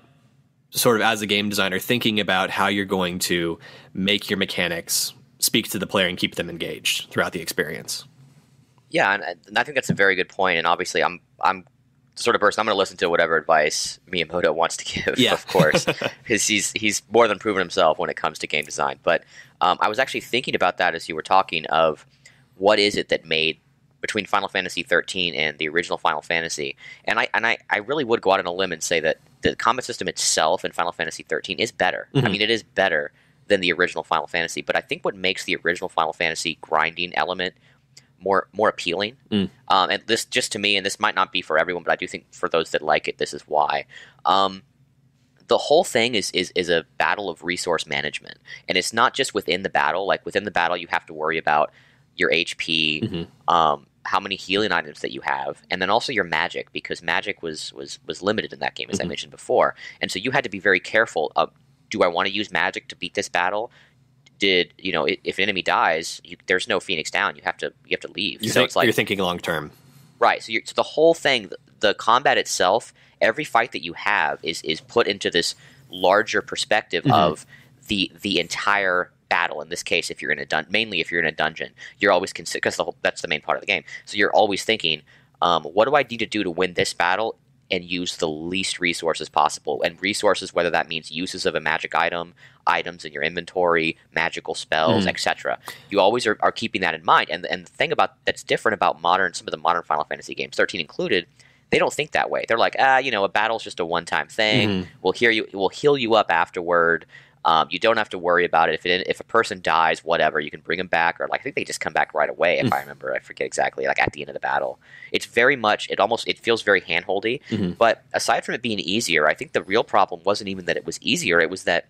sort of as a game designer, thinking about how you're going to make your mechanics speak to the player and keep them engaged throughout the experience. Yeah, and I think that's a very good point. And obviously, I'm the sort of person, I'm going to listen to whatever advice Miyamoto wants to give, of course, because he's more than proven himself when it comes to game design. But I was actually thinking about that as you were talking of what is it that made between Final Fantasy 13 and the original Final Fantasy, and I really would go out on a limb and say that the combat system itself in Final Fantasy 13 is better. Mm-hmm. I mean, it is better than the original Final Fantasy, but I think what makes the original Final Fantasy grinding element more appealing, and this just to me, and this might not be for everyone, but I do think for those that like it, this is why. The whole thing is a battle of resource management, and it's not just within the battle. Like within the battle, you have to worry about your HP, mm-hmm. How many healing items that you have, and then also your magic, because magic was limited in that game, as mm-hmm. I mentioned before. And so you had to be very careful of, do I want to use magic to beat this battle? Did you know, if an enemy dies, there's no Phoenix down, you have to leave. It's like you're thinking long term, right? So the whole thing, the combat itself, every fight that you have is put into this larger perspective, mm-hmm. of the entire battle. In this case, if you're in a dungeon, you're always considering, because that's the main part of the game. So you're always thinking, what do I need to do to win this battle and use the least resources possible. And resources, whether that means uses of a magic item, items in your inventory, magical spells, etc. You always are keeping that in mind. And the thing about that's different about modern, some of the modern Final Fantasy games, 13 included, they don't think that way. They're like, you know, a battle's just a one-time thing. We'll heal you up afterward. You don't have to worry about it. If a person dies, whatever, you can bring them back, or like I think they just come back right away. If I remember, I forget exactly. Like at the end of the battle, it's very much. It feels very handholdy. But aside from it being easier, I think the real problem wasn't even that it was easier. It was that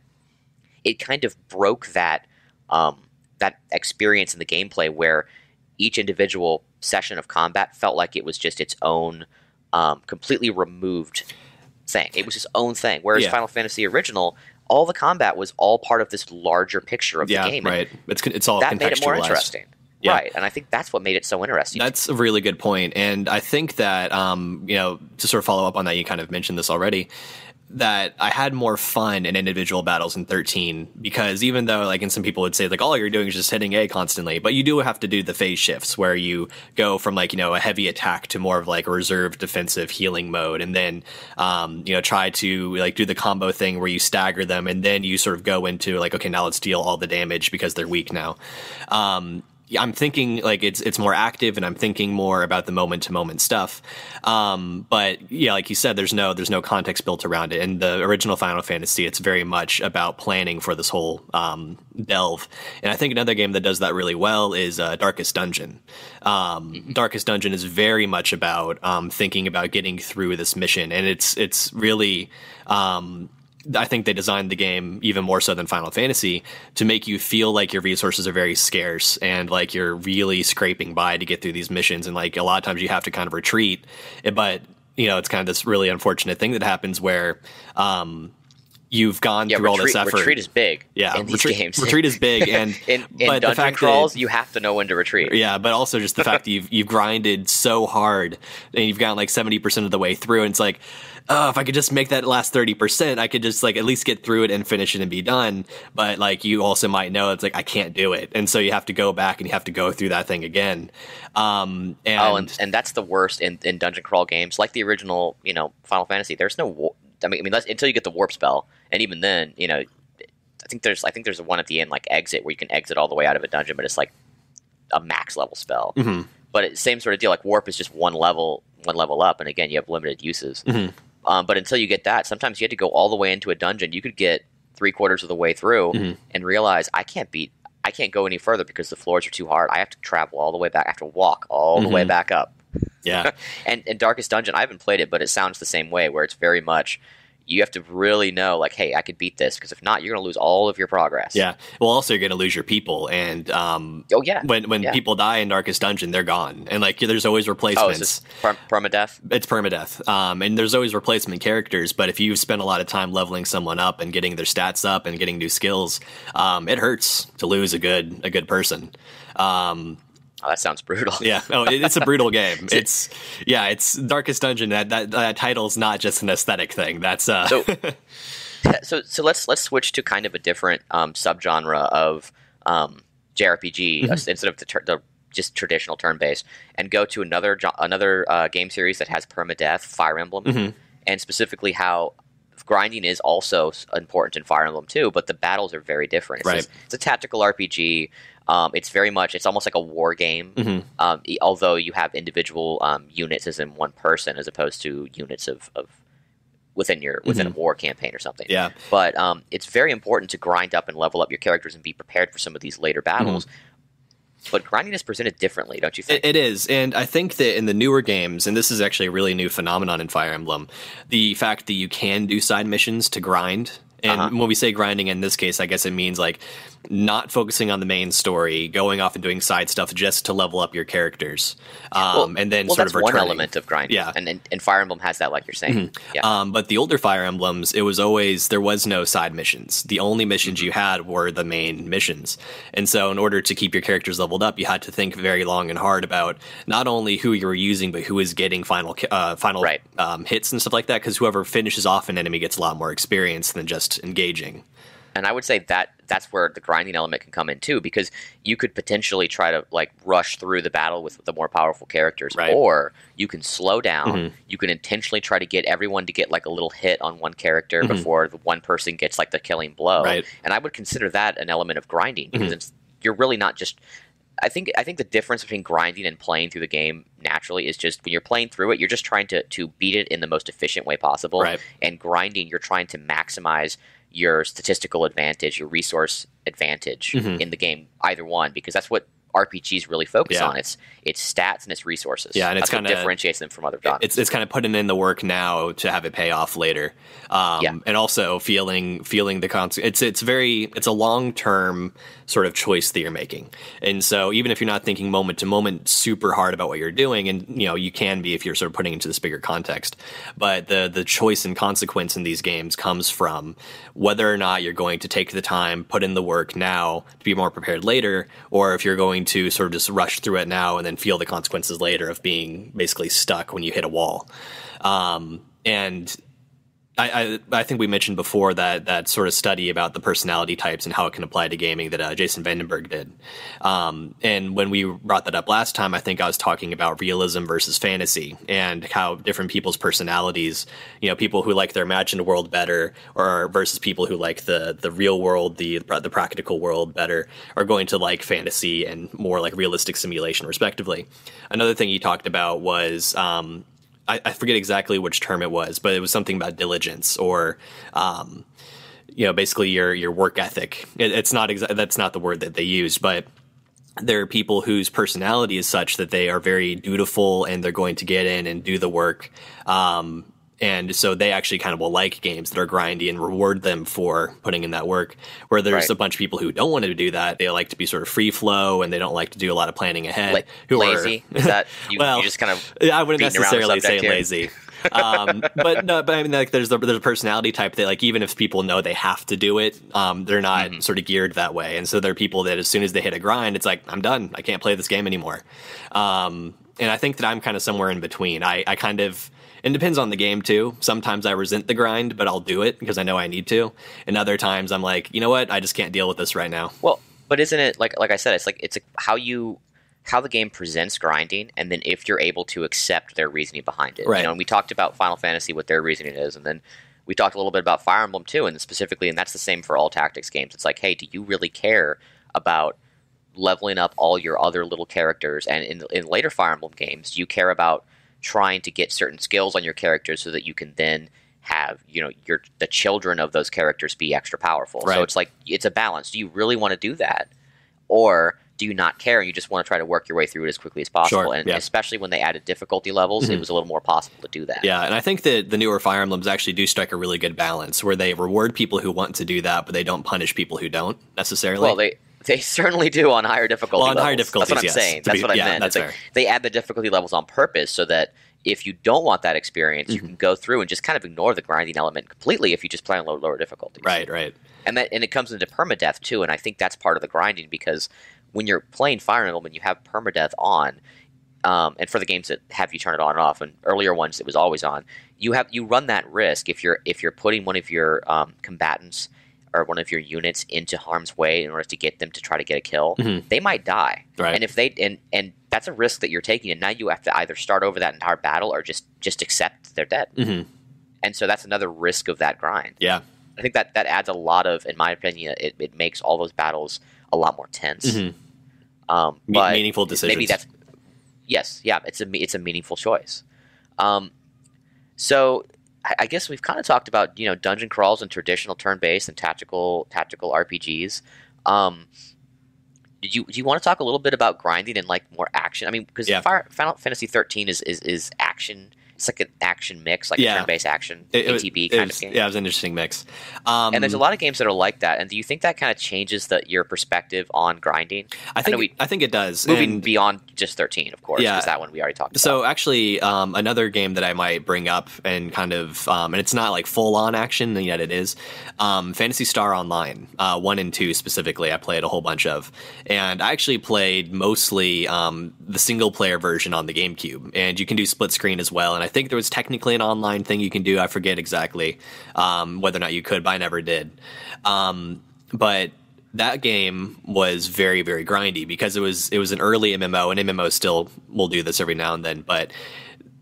it kind of broke that that experience in the gameplay where each individual session of combat felt like it was just its own completely removed thing. It was its own thing. Whereas Final Fantasy Original, all the combat was all part of this larger picture of the game. Right. It's all that contextualized. Made it more interesting. Yeah. Right. And I think that's what made it so interesting. That's a really good point. And I think that, you know, to sort of follow up on that, you kind of mentioned this already, that I had more fun in individual battles in 13 because even though, like, and some people would say, like, all you're doing is just hitting A constantly, but you do have to do the phase shifts where you go from, like, you know, a heavy attack to more of, like, a reserve defensive healing mode, and then, you know, try to, like, do the combo thing where you stagger them, and then you sort of go into, like, okay, now let's deal all the damage because they're weak now. I'm thinking like it's more active, and I'm thinking more about the moment to moment stuff. But yeah, like you said, there's no context built around it. In the original Final Fantasy, it's very much about planning for this whole delve. And I think another game that does that really well is Darkest Dungeon. Darkest Dungeon is very much about thinking about getting through this mission, and it's really. I think they designed the game even more so than Final Fantasy to make you feel like your resources are very scarce and like you're really scraping by to get through these missions. And like a lot of times you have to kind of retreat, but you know, it's kind of this really unfortunate thing that happens where, you've gone through all this effort. Retreat is big. Yeah, in these games. Retreat is big, and in dungeon crawls, you have to know when to retreat. Yeah, but also just the fact that you've grinded so hard and you've gotten like 70% of the way through, and it's like, oh, if I could just make that last 30%, I could just like at least get through it and finish it and be done. But like you also might know it's like I can't do it, and so you have to go back and you have to go through that thing again. And that's the worst in dungeon crawl games, like the original, you know, Final Fantasy. There's no until you get the warp spell, and even then, you know, I think there's one at the end, like exit, where you can exit all the way out of a dungeon, but it's like a max level spell. But it's same sort of deal. Like warp is just one level up, and again, you have limited uses. But until you get that, sometimes you had to go all the way into a dungeon. You could get 3/4 of the way through and realize I can't go any further because the floors are too hard. I have to travel all the way back. I have to walk all the way back up. Yeah. and Darkest Dungeon, I haven't played it, but it sounds the same way, where it's very much you have to really know, like, hey, I could beat this, because if not, you're going to lose all of your progress. Yeah. Well, also, you're going to lose your people, and when people die in Darkest Dungeon, they're gone, and like there's always replacements. Oh, so it's permadeath? It's permadeath, and there's always replacement characters, but if you've spent a lot of time leveling someone up and getting their stats up and getting new skills, it hurts to lose a good person. Oh, that sounds brutal. Yeah. Oh, it's a brutal game. It's Darkest Dungeon. That title's not just an aesthetic thing. That's so let's switch to kind of a different subgenre of JRPG instead of the just traditional turn-based, and go to another game series that has permadeath, Fire Emblem, and specifically how grinding is also important in Fire Emblem 2, but the battles are very different. It's, it's a tactical RPG. It's almost like a war game, although you have individual units as in one person, as opposed to units of within a war campaign or something. Yeah. But it's very important to grind up and level up your characters and be prepared for some of these later battles. But grinding is presented differently, don't you think? It is, and I think that in the newer games, and this is actually a really new phenomenon in Fire Emblem, the fact that you can do side missions to grind. And when we say grinding in this case, I guess it means like not focusing on the main story, going off and doing side stuff just to level up your characters. That's one element of grinding. Yeah. And Fire Emblem has that, like you're saying. Yeah. But the older Fire Emblems, it was always, there was no side missions. The only missions you had were the main missions. And so in order to keep your characters leveled up, you had to think very long and hard about not only who you were using, but who is getting final hits and stuff like that. Because whoever finishes off an enemy gets a lot more experience than just engaging. And I would say that that's where the grinding element can come in too, because you could potentially try to like rush through the battle with the more powerful characters, right. Or you can slow down. Mm-hmm. You can intentionally try to get everyone to get like a little hit on one character mm-hmm. before the one person gets like the killing blow. Right. And I would consider that an element of grinding because mm-hmm. it's, you're really not just. I think the difference between grinding and playing through the game naturally is just when you're playing through it, you're just trying to beat it in the most efficient way possible. Right. And grinding, you're trying to maximize your statistical advantage, your resource advantage mm-hmm. in the game, either one, because that's what RPGs really focus yeah. on. It's stats and it's resources. Yeah, and that's it's kind of differentiates them from other genres. It's kind of putting in the work now to have it pay off later. And also feeling the consequence. It's a long term sort of choice that you're making. And so even if you're not thinking moment to moment super hard about what you're doing, and you know you can be if you're sort of putting into this bigger context, but the choice and consequence in these games comes from whether or not you're going to take the time, put in the work now to be more prepared later, or if you're going to sort of just rush through it now and then feel the consequences later of being basically stuck when you hit a wall. And I think we mentioned before that sort of study about the personality types and how it can apply to gaming that Jason Vandenberg did. And when we brought that up last time, I think I was talking about realism versus fantasy and how different people's personalities, you know, people who like their imagined world better or versus people who like the real world, the practical world better are going to like fantasy and more like realistic simulation, respectively. Another thing he talked about was... I forget exactly which term it was, but it was something about diligence or, you know, basically your work ethic. That's not the word that they used, but there are people whose personality is such that they are very dutiful and they're going to get in and do the work. And so they actually kind of will like games that are grindy and reward them for putting in that work, where there's right. a bunch of people who don't want to do that. They like to be sort of free flow and they don't like to do a lot of planning ahead. Who lazy? Are, is that you, well, you just kind of I wouldn't necessarily say here. Lazy. But I mean, like there's a personality type that like, even if people know they have to do it, they're not mm-hmm. sort of geared that way. And so there are people that as soon as they hit a grind, it's like, I'm done. I can't play this game anymore. And I think that I'm kind of somewhere in between. I kind of, it depends on the game too. Sometimes I resent the grind, but I'll do it because I know I need to. And other times I'm like, you know what? I just can't deal with this right now. Well, but isn't it like I said, it's like it's how the game presents grinding, and then if you're able to accept their reasoning behind it. Right. You know, and we talked about Final Fantasy, what their reasoning is, and then we talked a little bit about Fire Emblem too, and specifically, and that's the same for all tactics games. It's like, hey, do you really care about leveling up all your other little characters? And in later Fire Emblem games, do you care about trying to get certain skills on your characters so that you can then have, you know, the children of those characters be extra powerful. Right. So it's like, it's a balance. Do you really want to do that? Or do you not care and you just want to try to work your way through it as quickly as possible? Sure, and yeah. especially when they added difficulty levels, mm-hmm. it was a little more possible to do that. Yeah, and I think that the newer Fire Emblems actually do strike a really good balance where they reward people who want to do that, but they don't punish people who don't necessarily. Well, They certainly do on higher difficulty levels. On higher difficulties, that's what I'm yes. saying. That's what I meant. That's like they add the difficulty levels on purpose so that if you don't want that experience, mm-hmm. you can go through and just kind of ignore the grinding element completely if you just play on lower difficulties. Right, right. And it comes into permadeath too, and I think that's part of the grinding because when you're playing Fire Emblem and you have permadeath on, and for the games that have you turn it on and off, and earlier ones it was always on, you run that risk if you're putting one of your combatants or one of your units into harm's way in order to get them to try to get a kill, mm-hmm. they might die. Right. And if they and that's a risk that you're taking, and now you have to either start over that entire battle or just accept they're dead. Mm-hmm. And so that's another risk of that grind. Yeah, I think that adds a lot of, in my opinion, it makes all those battles a lot more tense. Mm-hmm. But meaningful decisions. Maybe that's yes, yeah. It's a meaningful choice. So. I guess we've kind of talked about, you know, dungeon crawls and traditional turn-based and tactical RPGs. Do you want to talk a little bit about grinding and like more action? I mean, because yeah. Final Fantasy XIII is action. It's like an action mix, like yeah. a turn-based action ATB kind of game. Yeah, it was an interesting mix. And there's a lot of games that are like that. And do you think that kind of changes your perspective on grinding? I think it does. Moving beyond just 13, of course, because yeah. that one we already talked about. So actually, another game that I might bring up and kind of, and it's not like full-on action, and yet it is, Phantasy Star Online, 1 and 2 specifically, I played a whole bunch of. And I actually played mostly the single-player version on the GameCube. And you can do split-screen as well, and I think there was technically an online thing you can do. I forget exactly whether or not you could, but I never did. But that game was very, very grindy because it was an early MMO, and MMO still will do this every now and then, but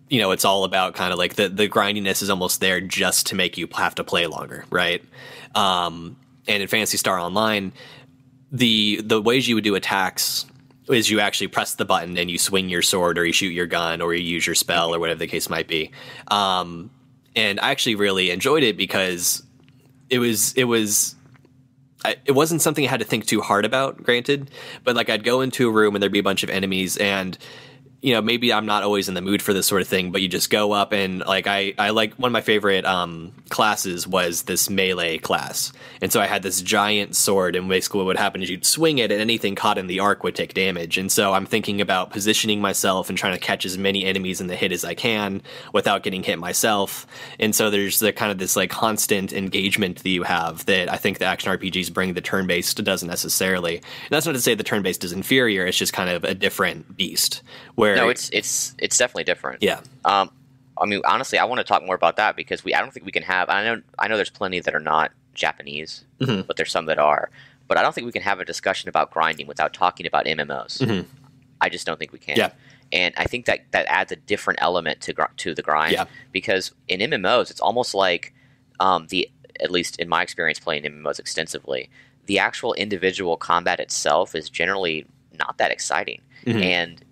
you know, it's all about kind of like the grindiness is almost there just to make you have to play longer, right? And in Phantasy Star Online, the ways you would do attacks is you actually press the button and you swing your sword or you shoot your gun or you use your spell or whatever the case might be. And I actually really enjoyed it because it wasn't something I had to think too hard about, granted, but like I'd go into a room and there'd be a bunch of enemies and, you know, maybe I'm not always in the mood for this sort of thing, but you just go up and like, I like one of my favorite classes was this melee class. And so I had this giant sword, and basically what would happen is you'd swing it and anything caught in the arc would take damage. And so I'm thinking about positioning myself and trying to catch as many enemies in the hit as I can without getting hit myself. And so there's the kind of this like constant engagement that you have that I think the action RPGs bring, the turn-based doesn't necessarily. And that's not to say the turn-based is inferior. It's just kind of a different beast where, no, it's definitely different. Yeah. I mean, honestly, I want to talk more about that because I don't think we can have. I know there's plenty that are not Japanese, mm-hmm. but there's some that are. But I don't think we can have a discussion about grinding without talking about MMOs. Mm-hmm. I just don't think we can. Yeah. And I think that adds a different element to the grind, yeah. because in MMOs, it's almost like at least in my experience playing MMOs extensively, the actual individual combat itself is generally not that exciting, mm-hmm. and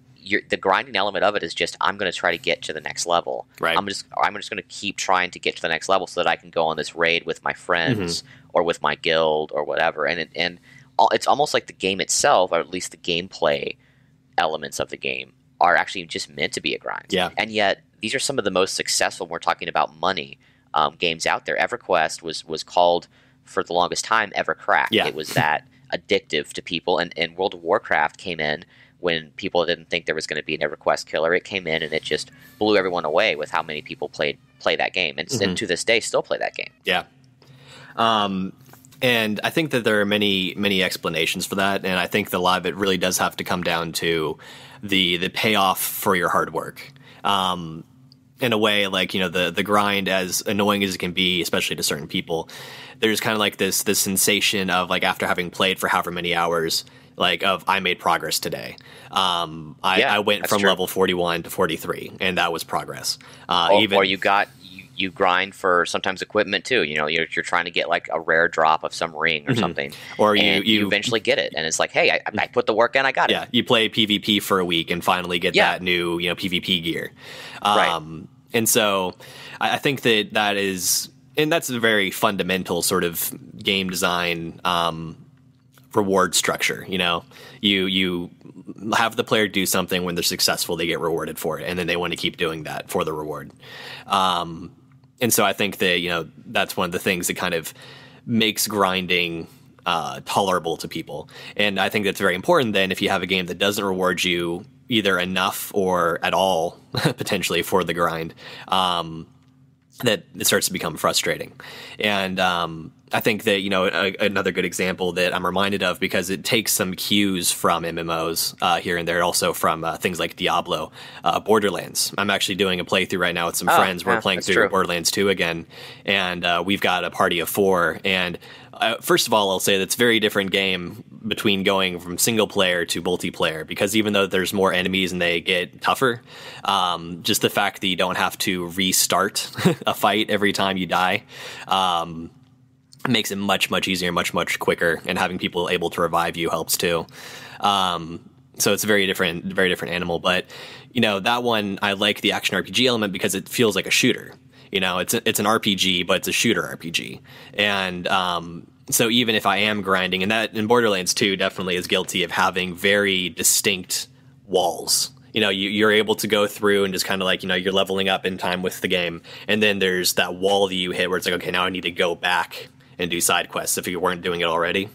the grinding element of it is just, I'm going to try to get to the next level. Right. I'm just going to keep trying to get to the next level so that I can go on this raid with my friends mm-hmm. or with my guild or whatever. And it's almost like the game itself, or at least the gameplay elements of the game, are actually just meant to be a grind. Yeah. And yet these are some of the most successful, when we're talking about money, games out there. EverQuest was called for the longest time EverCrack. Yeah. It was that addictive to people. And World of Warcraft came in when people didn't think there was going to be an EverQuest killer. It came in and it just blew everyone away with how many people play that game, and, mm-hmm. and to this day still play that game. Yeah. And I think that there are many, many explanations for that, and I think that a lot of it really does have to come down to the payoff for your hard work. In a way, like, you know, the grind, as annoying as it can be, especially to certain people, there's kind of like this sensation of, like, after having played for however many hours, like, of I made progress today. I went from level 41 to 43, and that was progress. Or you grind for sometimes equipment too. You know, you're trying to get like a rare drop of some ring or mm-hmm. something, or you eventually get it, and it's like, hey, I put the work in, I got it. Yeah, you play PvP for a week and finally get that new PvP gear. Right. And so I think that is, and that's a very fundamental sort of game design. Reward structure, you know, you have the player do something. When they're successful, they get rewarded for it, and then they want to keep doing that for the reward. And so I think that, you know, that's one of the things that kind of makes grinding tolerable to people. And I think that's very important then, if you have a game that doesn't reward you either enough or at all potentially for the grind, that it starts to become frustrating. And I think that, you know, another good example that I'm reminded of, because it takes some cues from MMOs here and there, also from things like Diablo, Borderlands. I'm actually doing a playthrough right now with some friends. We're playing through Borderlands 2 again, and we've got a party of 4. And first of all, I'll say that's a very different game between going from single player to multiplayer, because even though there's more enemies and they get tougher, just the fact that you don't have to restart a fight every time you die, makes it much, much easier, much, much quicker, and having people able to revive you helps too. So it's a very different animal. But, you know, that one, I like the action RPG element because it feels like a shooter. You know, it's an RPG, but it's a shooter RPG. And so even if I am grinding, and that in Borderlands 2 definitely is guilty of having very distinct walls. You know, you're able to go through and just kind of like, you know, you're leveling up in time with the game. And then there's that wall that you hit where it's like, okay, now I need to go back and do side quests if you weren't doing it already,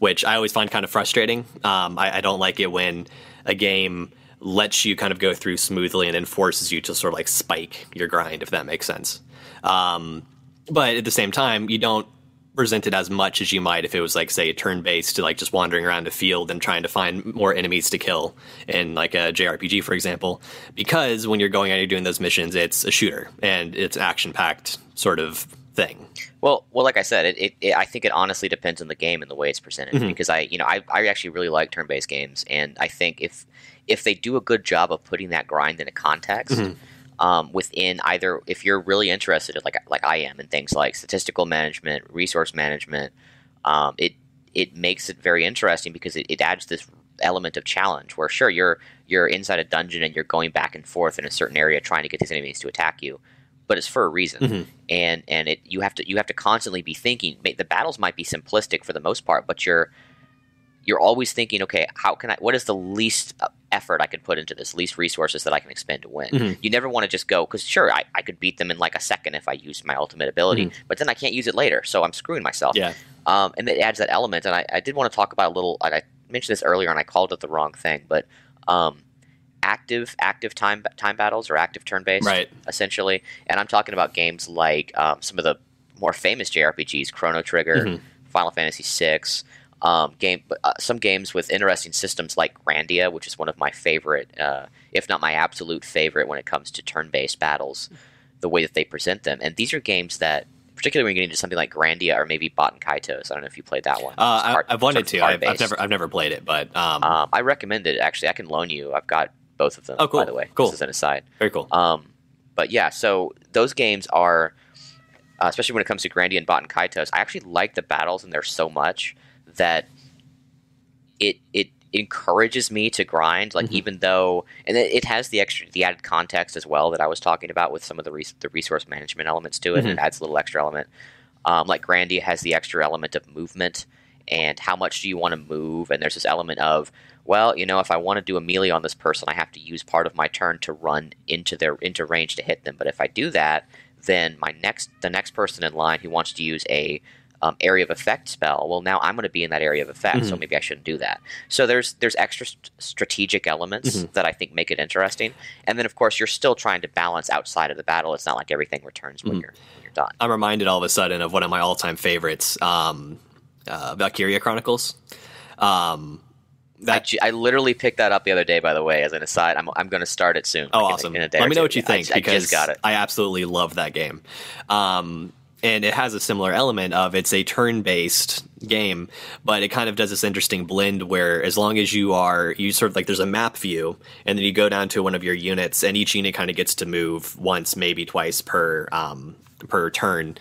which I always find kind of frustrating. I don't like it when a game lets you kind of go through smoothly and then forces you to sort of like spike your grind, if that makes sense. But at the same time, you don't resent it as much as you might if it was like, say, turn-based, like just wandering around a field and trying to find more enemies to kill in like a JRPG, for example, because when you're going out, you're doing those missions, it's a shooter and it's action-packed sort of thing. Well, like I said, I think it honestly depends on the game and the way it's presented. Mm-hmm. Because I actually really like turn-based games, and I think if they do a good job of putting that grind into context, mm-hmm. Within either, if you're really interested, like I am, in things like statistical management, resource management, it makes it very interesting because it adds this element of challenge where, sure, you're inside a dungeon and you're going back and forth in a certain area trying to get these enemies to attack you, but it's for a reason. Mm-hmm. And you have to constantly be thinking. The battles might be simplistic for the most part, but you're always thinking, okay, what is the least effort I can put into this, least resources that I can expend to win? Mm-hmm. You never want to just go, because sure, I could beat them in like a second if I used my ultimate ability, mm-hmm. but then I can't use it later, so I'm screwing myself. Yeah. And it adds that element. And I did want to talk about a little, I mentioned this earlier and I called it the wrong thing, but active time battles, or active turn-based, right, essentially. And I'm talking about games like some of the more famous JRPGs, Chrono Trigger, mm-hmm. Final Fantasy VI, some games with interesting systems like Grandia, which is one of my favorite, if not my absolute favorite, when it comes to turn-based battles, the way that they present them. And these are games that, particularly when you get into something like Grandia or maybe Baten Kaitos, I don't know if you played that one. I've wanted to. I've never played it, but I recommend it. Actually, I can loan you. I've got both of them. Oh, cool. By the way, cool. This is an aside. Very cool. But yeah, so those games are, especially when it comes to Grandia and Baten Kaitos, I actually like the battles in there so much that it encourages me to grind, like, mm-hmm. even though, and it has the added context as well that I was talking about with some of the resource management elements to it, mm-hmm. and it adds a little extra element. Like Grandia has the extra element of movement and how much do you want to move, and there's this element of, well, if I want to do a melee on this person, I have to use part of my turn to run into range to hit them, but if I do that, then the next person in line who wants to use a area of effect spell, well, now I'm going to be in that area of effect, mm-hmm. so maybe I shouldn't do that. So there's extra strategic elements, mm-hmm. that I think make it interesting. And then, of course, you're still trying to balance outside of the battle. It's not like everything returns when, mm-hmm. when you're done. I'm reminded all of a sudden of one of my all-time favorites, Valkyria Chronicles. I literally picked that up the other day, by the way, as an aside. I'm going to start it soon. Oh, like awesome. Let me know what you think, because I just got it. I absolutely love that game. And it has a similar element of, it's a turn-based game, but it kind of does this interesting blend where, as long as you sort of, like, there's a map view, and then you go down to one of your units, and each unit kind of gets to move once, maybe twice per turn.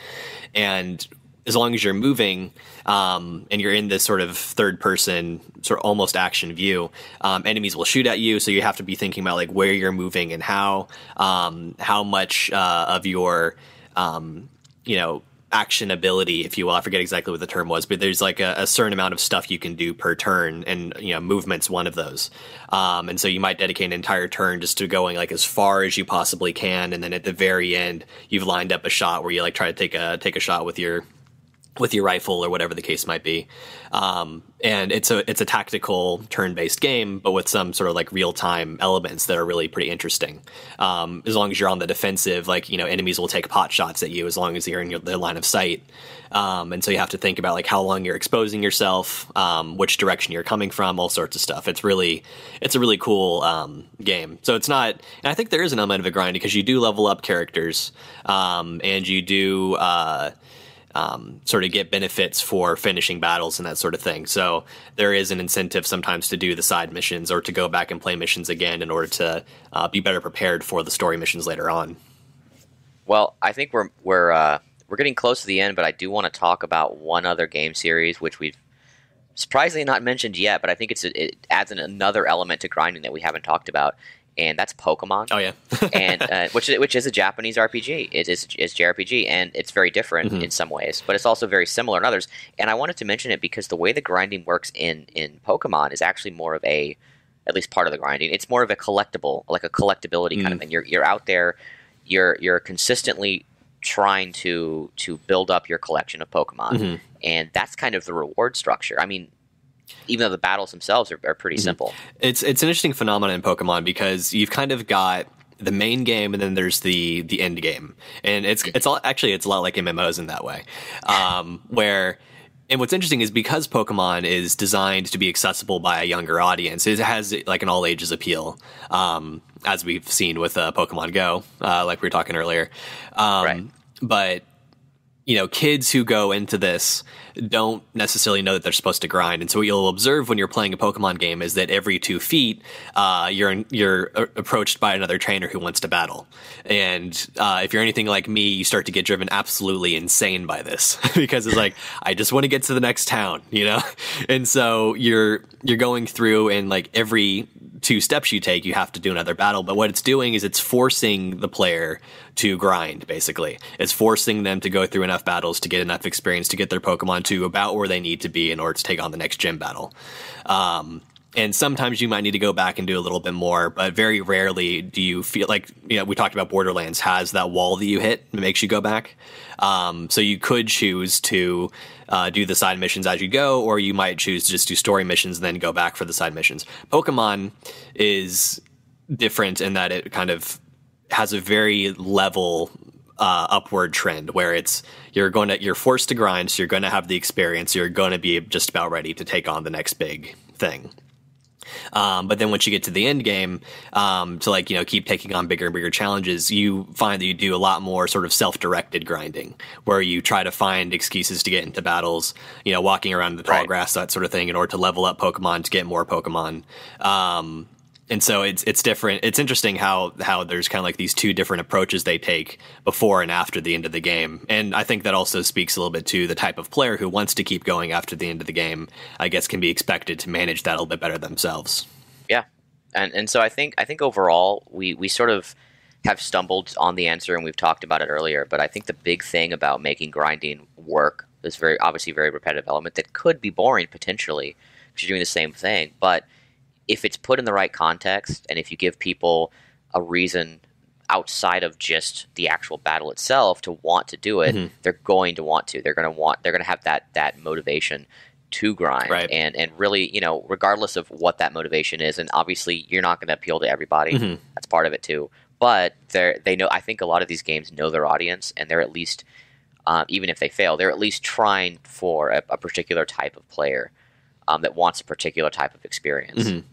And as long as you're moving, and you're in this sort of third-person, sort of almost action view, enemies will shoot at you, so you have to be thinking about, like, where you're moving and how much of your... actionability, if you will. I forget exactly what the term was, but there's like a certain amount of stuff you can do per turn, and movement's one of those. And so you might dedicate an entire turn just to going like as far as you possibly can, and then at the very end, you've lined up a shot where you like try to take a shot with your rifle or whatever the case might be. And it's a tactical turn-based game, but with some sort of like real-time elements that are really pretty interesting. As long as you're on the defensive, like, enemies will take pot shots at you as long as you're in their line of sight. And so you have to think about like how long you're exposing yourself, which direction you're coming from, all sorts of stuff. It's a really cool game. So it's not, and I think there is an element of a grind because you do level up characters, and you do, sort of get benefits for finishing battles and that sort of thing. So there is an incentive sometimes to do the side missions or to go back and play missions again in order to be better prepared for the story missions later on. Well, I think we're getting close to the end, but I do want to talk about one other game series which we've surprisingly not mentioned yet, but I think it adds another element to grinding that we haven't talked about. And that's Pokemon. Oh yeah, and which is a Japanese RPG. It's JRPG, and it's very different, mm-hmm. in some ways, but it's also very similar in others. And I wanted to mention it because the way the grinding works in Pokemon is actually more of a, at least part of the grinding, it's more of a collectible, like a collectability, mm-hmm. kind of thing. You're out there, you're consistently trying to build up your collection of Pokemon, mm-hmm. and that's kind of the reward structure. I mean, even though the battles themselves are pretty simple. It's an interesting phenomenon in Pokemon because you've kind of got the main game and then there's the end game. And it's a lot like MMOs in that way. And what's interesting is because Pokemon is designed to be accessible by a younger audience, it has like an all ages appeal, as we've seen with Pokemon GO, like we were talking earlier. Right. But you know, kids who go into this don't necessarily know that they're supposed to grind. And so what you'll observe when you're playing a Pokemon game is that every 2 feet, you're approached by another trainer who wants to battle. And if you're anything like me, you start to get driven absolutely insane by this because it's like, I just want to get to the next town, you know? And so you're going through, and like every 2 steps you take, you have to do another battle. But what it's doing is it's forcing the player to grind, basically. It's forcing them to go through enough battles to get enough experience to get their Pokemon to about where they need to be in order to take on the next gym battle. And sometimes you might need to go back and do a little bit more, but very rarely do you feel like, you know, we talked about Borderlands has that wall that you hit that makes you go back. So you could choose to do the side missions as you go, or you might choose to just do story missions and then go back for the side missions. Pokemon is different in that it kind of has a very level upward trend where you're forced to grind, so you're going to have the experience, you're going to be just about ready to take on the next big thing. But then once you get to the end game, to like, you know, keep taking on bigger and bigger challenges, you find that you do a lot more sort of self-directed grinding where you try to find excuses to get into battles, you know, walking around in the tall grass, that sort of thing, in order to level up Pokemon, to get more Pokemon. And so it's different. It's interesting how there's kind of like these 2 different approaches they take before and after the end of the game. And I think that also speaks a little bit to the type of player who wants to keep going after the end of the game, I guess, can be expected to manage that a little bit better themselves. Yeah. And so I think overall we sort of have stumbled on the answer, and we've talked about it earlier, but I think the big thing about making grinding work, this very obviously very repetitive element that could be boring potentially because you're doing the same thing, but if it's put in the right context, and if you give people a reason outside of just the actual battle itself to want to do it, mm-hmm. they're going to want to. They're going to have that motivation to grind. Right. And really, you know, regardless of what that motivation is, and obviously you're not going to appeal to everybody. Mm-hmm. That's part of it too. But they know. I think a lot of these games know their audience, and they're at least, even if they fail, they're at least trying for a particular type of player that wants a particular type of experience. Mm-hmm.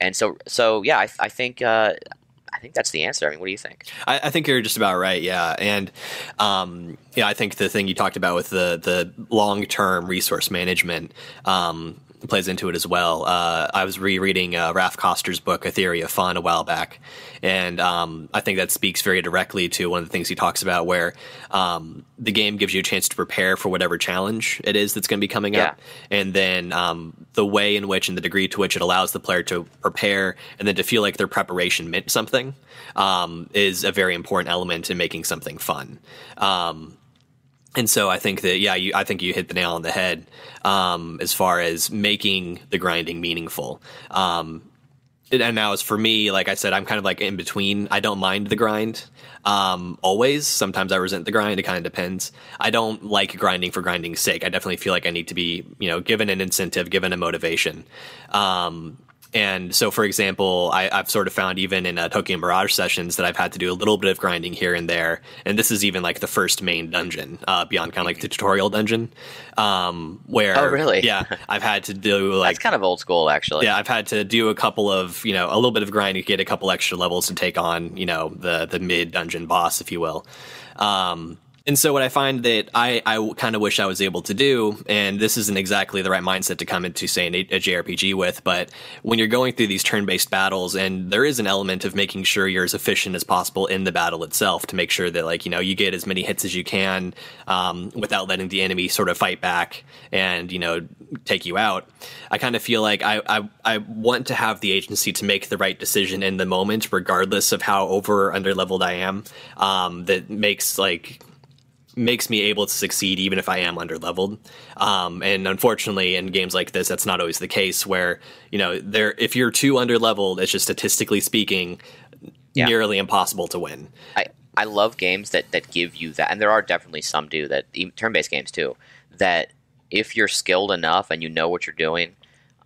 And so yeah, I think that's the answer. I mean, what do you think? I think you're just about right. Yeah, and yeah, I think the thing you talked about with the long-term resource management plays into it as well. I was rereading Raph Koster's book, A Theory of Fun, a while back, and I think that speaks very directly to one of the things he talks about, where the game gives you a chance to prepare for whatever challenge it is that's going to be coming up, and then the way in which and the degree to which it allows the player to prepare and then to feel like their preparation meant something is a very important element in making something fun. And so I think that, yeah, I think you hit the nail on the head as far as making the grinding meaningful. And now as for me, like I said, I'm kind of like in between. I don't mind the grind always. Sometimes I resent the grind. It kind of depends. I don't like grinding for grinding's sake. I definitely feel like I need to be, you know, given an incentive, given a motivation. And so, for example, I've sort of found even in Tokyo Mirage Sessions that I've had to do a little bit of grinding here and there. And this is even like the first main dungeon beyond kind of like the tutorial dungeon where. Oh, really? Yeah. I've had to do like. That's kind of old school, actually. Yeah. I've had to do a couple of, you know, a little bit of grind to get a couple extra levels to take on, you know, the mid dungeon boss, if you will. And so what I find that I kind of wish I was able to do, and this isn't exactly the right mindset to come into, say, a JRPG with, but when you're going through these turn-based battles, and there is an element of making sure you're as efficient as possible in the battle itself to make sure that, like, you know, you get as many hits as you can without letting the enemy sort of fight back and, you know, take you out. I kind of feel like I want to have the agency to make the right decision in the moment, regardless of how over or under-leveled I am, that makes me able to succeed even if I am underleveled. And unfortunately, in games like this, that's not always the case, where, you know, if you're too underleveled, it's just statistically speaking, nearly impossible to win. I love games that give you that. And there are definitely some do that, turn-based games too, that if you're skilled enough and you know what you're doing,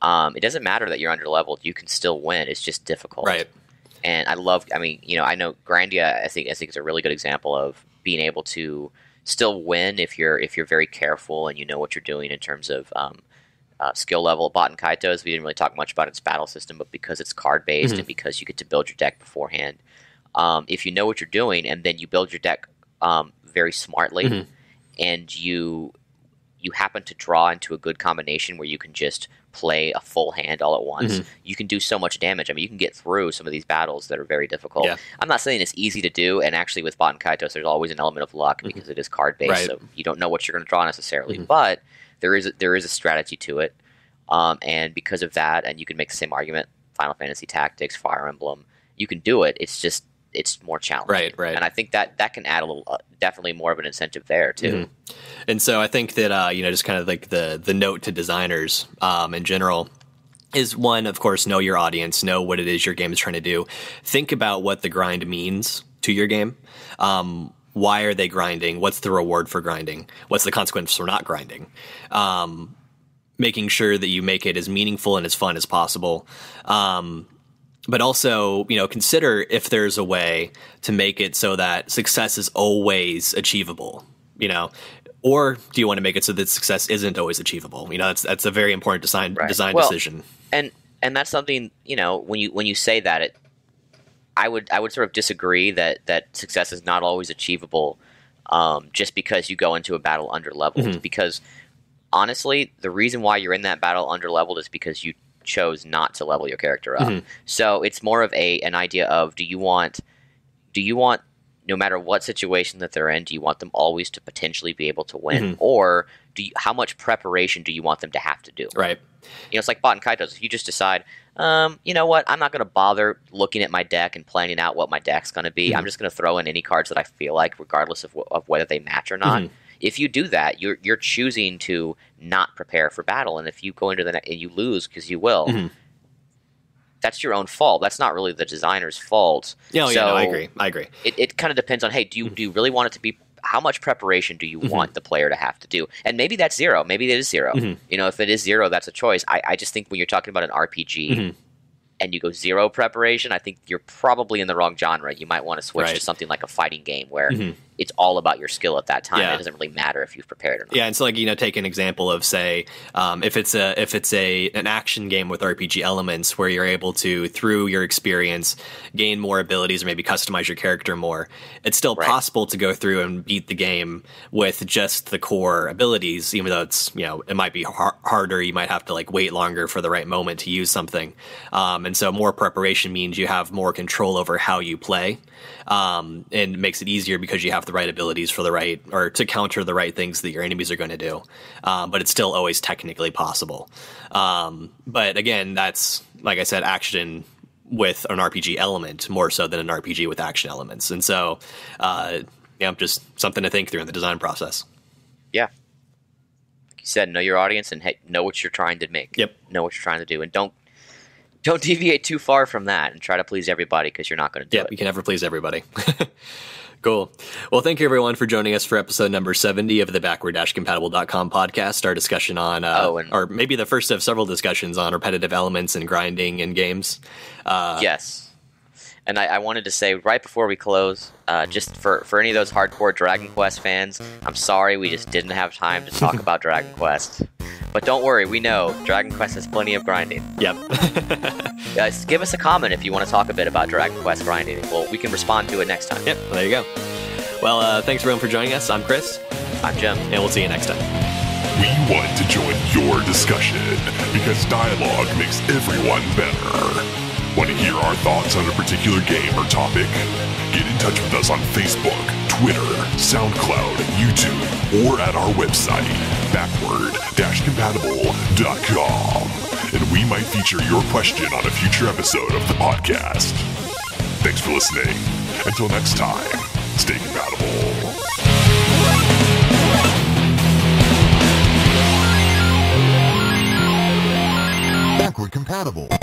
it doesn't matter that you're underleveled. You can still win. It's just difficult. Right. And I know Grandia, I think is a really good example of being able to still win if you're very careful and you know what you're doing in terms of skill level. Baten Kaitos, we didn't really talk much about its battle system, but because it's card based mm-hmm. and because you get to build your deck beforehand, if you know what you're doing and then you build your deck very smartly mm-hmm. and you happen to draw into a good combination where you can just play a full hand all at once, you can do so much damage. I mean, you can get through some of these battles that are very difficult. Yeah. I'm not saying it's easy to do, and actually with Baten Kaitos, there's always an element of luck because it is card-based, so you don't know what you're going to draw necessarily, but there is a strategy to it, and because of that, and you can make the same argument, Final Fantasy Tactics, Fire Emblem, you can do it, it's just, it's more challenging. Right. And I think that can add a little, definitely more of an incentive there too. And so I think that, just kind of like the note to designers in general is one, of course, know your audience, know what it is your game is trying to do. Think about what the grind means to your game. Why are they grinding? What's the reward for grinding? What's the consequence for not grinding? Making sure that you make it as meaningful and as fun as possible. But also, consider if there's a way to make it so that success is always achievable, or do you want to make it so that success isn't always achievable? That's a very important design decision. And that's something, when you say that, I would sort of disagree that success is not always achievable, just because you go into a battle under-leveled. Because honestly, the reason why you're in that battle under-leveled is because you chose not to level your character up. So it's more of an idea of do you want, no matter what situation that they're in, do you want them always to potentially be able to win, or how much preparation do you want them to have to do? Right. It's like Baten Kaitos. If you just decide, you know what, I'm not going to bother looking at my deck and planning out what my deck's going to be. I'm just going to throw in any cards that I feel like, regardless of whether they match or not. If you do that, you're choosing to not prepare for battle, and if you go into the next and you lose, because you will, that's your own fault. That's not really the designer's fault. I agree. It kind of depends on, hey, do you really want it to be? How much preparation do you want the player to have to do? And maybe that's zero. Maybe it is zero. If it is zero, that's a choice. I just think when you're talking about an RPG. And you go zero preparation, I think you're probably in the wrong genre. You might want to switch to something like a fighting game where it's all about your skill at that time. Yeah. It doesn't really matter if you've prepared or not. Yeah, and so take an example of, say, if it's an action game with RPG elements where you're able to, through your experience, gain more abilities or maybe customize your character more. It's still possible to go through and beat the game with just the core abilities, even though it's, it might be harder. You might have to wait longer for the right moment to use something. And so more preparation means you have more control over how you play, and makes it easier because you have the right abilities for the right, or to counter the right things that your enemies are going to do. But it's still always technically possible. But again, that's, like I said, action with an RPG element more so than an RPG with action elements. And so, just something to think through in the design process. Yeah. Like you said, know your audience and know what you're trying to make. Yep. Know what you're trying to do, and don't deviate too far from that and try to please everybody, because you're not going to do it. Yeah, you can never please everybody. Cool. Well, thank you, everyone, for joining us for episode number 70 of the Backward-Compatible.com podcast, our discussion on, or maybe the first of several discussions on repetitive elements and grinding in games. Yes. And I wanted to say right before we close, just for any of those hardcore Dragon Quest fans, I'm sorry we just didn't have time to talk about Dragon Quest. But don't worry, we know Dragon Quest has plenty of grinding. Yep. Guys, give us a comment if you want to talk a bit about Dragon Quest grinding. Well, we can respond to it next time. Yep, well, there you go. Well, thanks everyone for joining us. I'm Chris. I'm Jim. And we'll see you next time. We want to join your discussion because dialogue makes everyone better. Want to hear our thoughts on a particular game or topic? Get in touch with us on Facebook, Twitter, SoundCloud, YouTube, or at our website, backward-compatible.com. And we might feature your question on a future episode of the podcast. Thanks for listening. Until next time, stay compatible. Backward Compatible.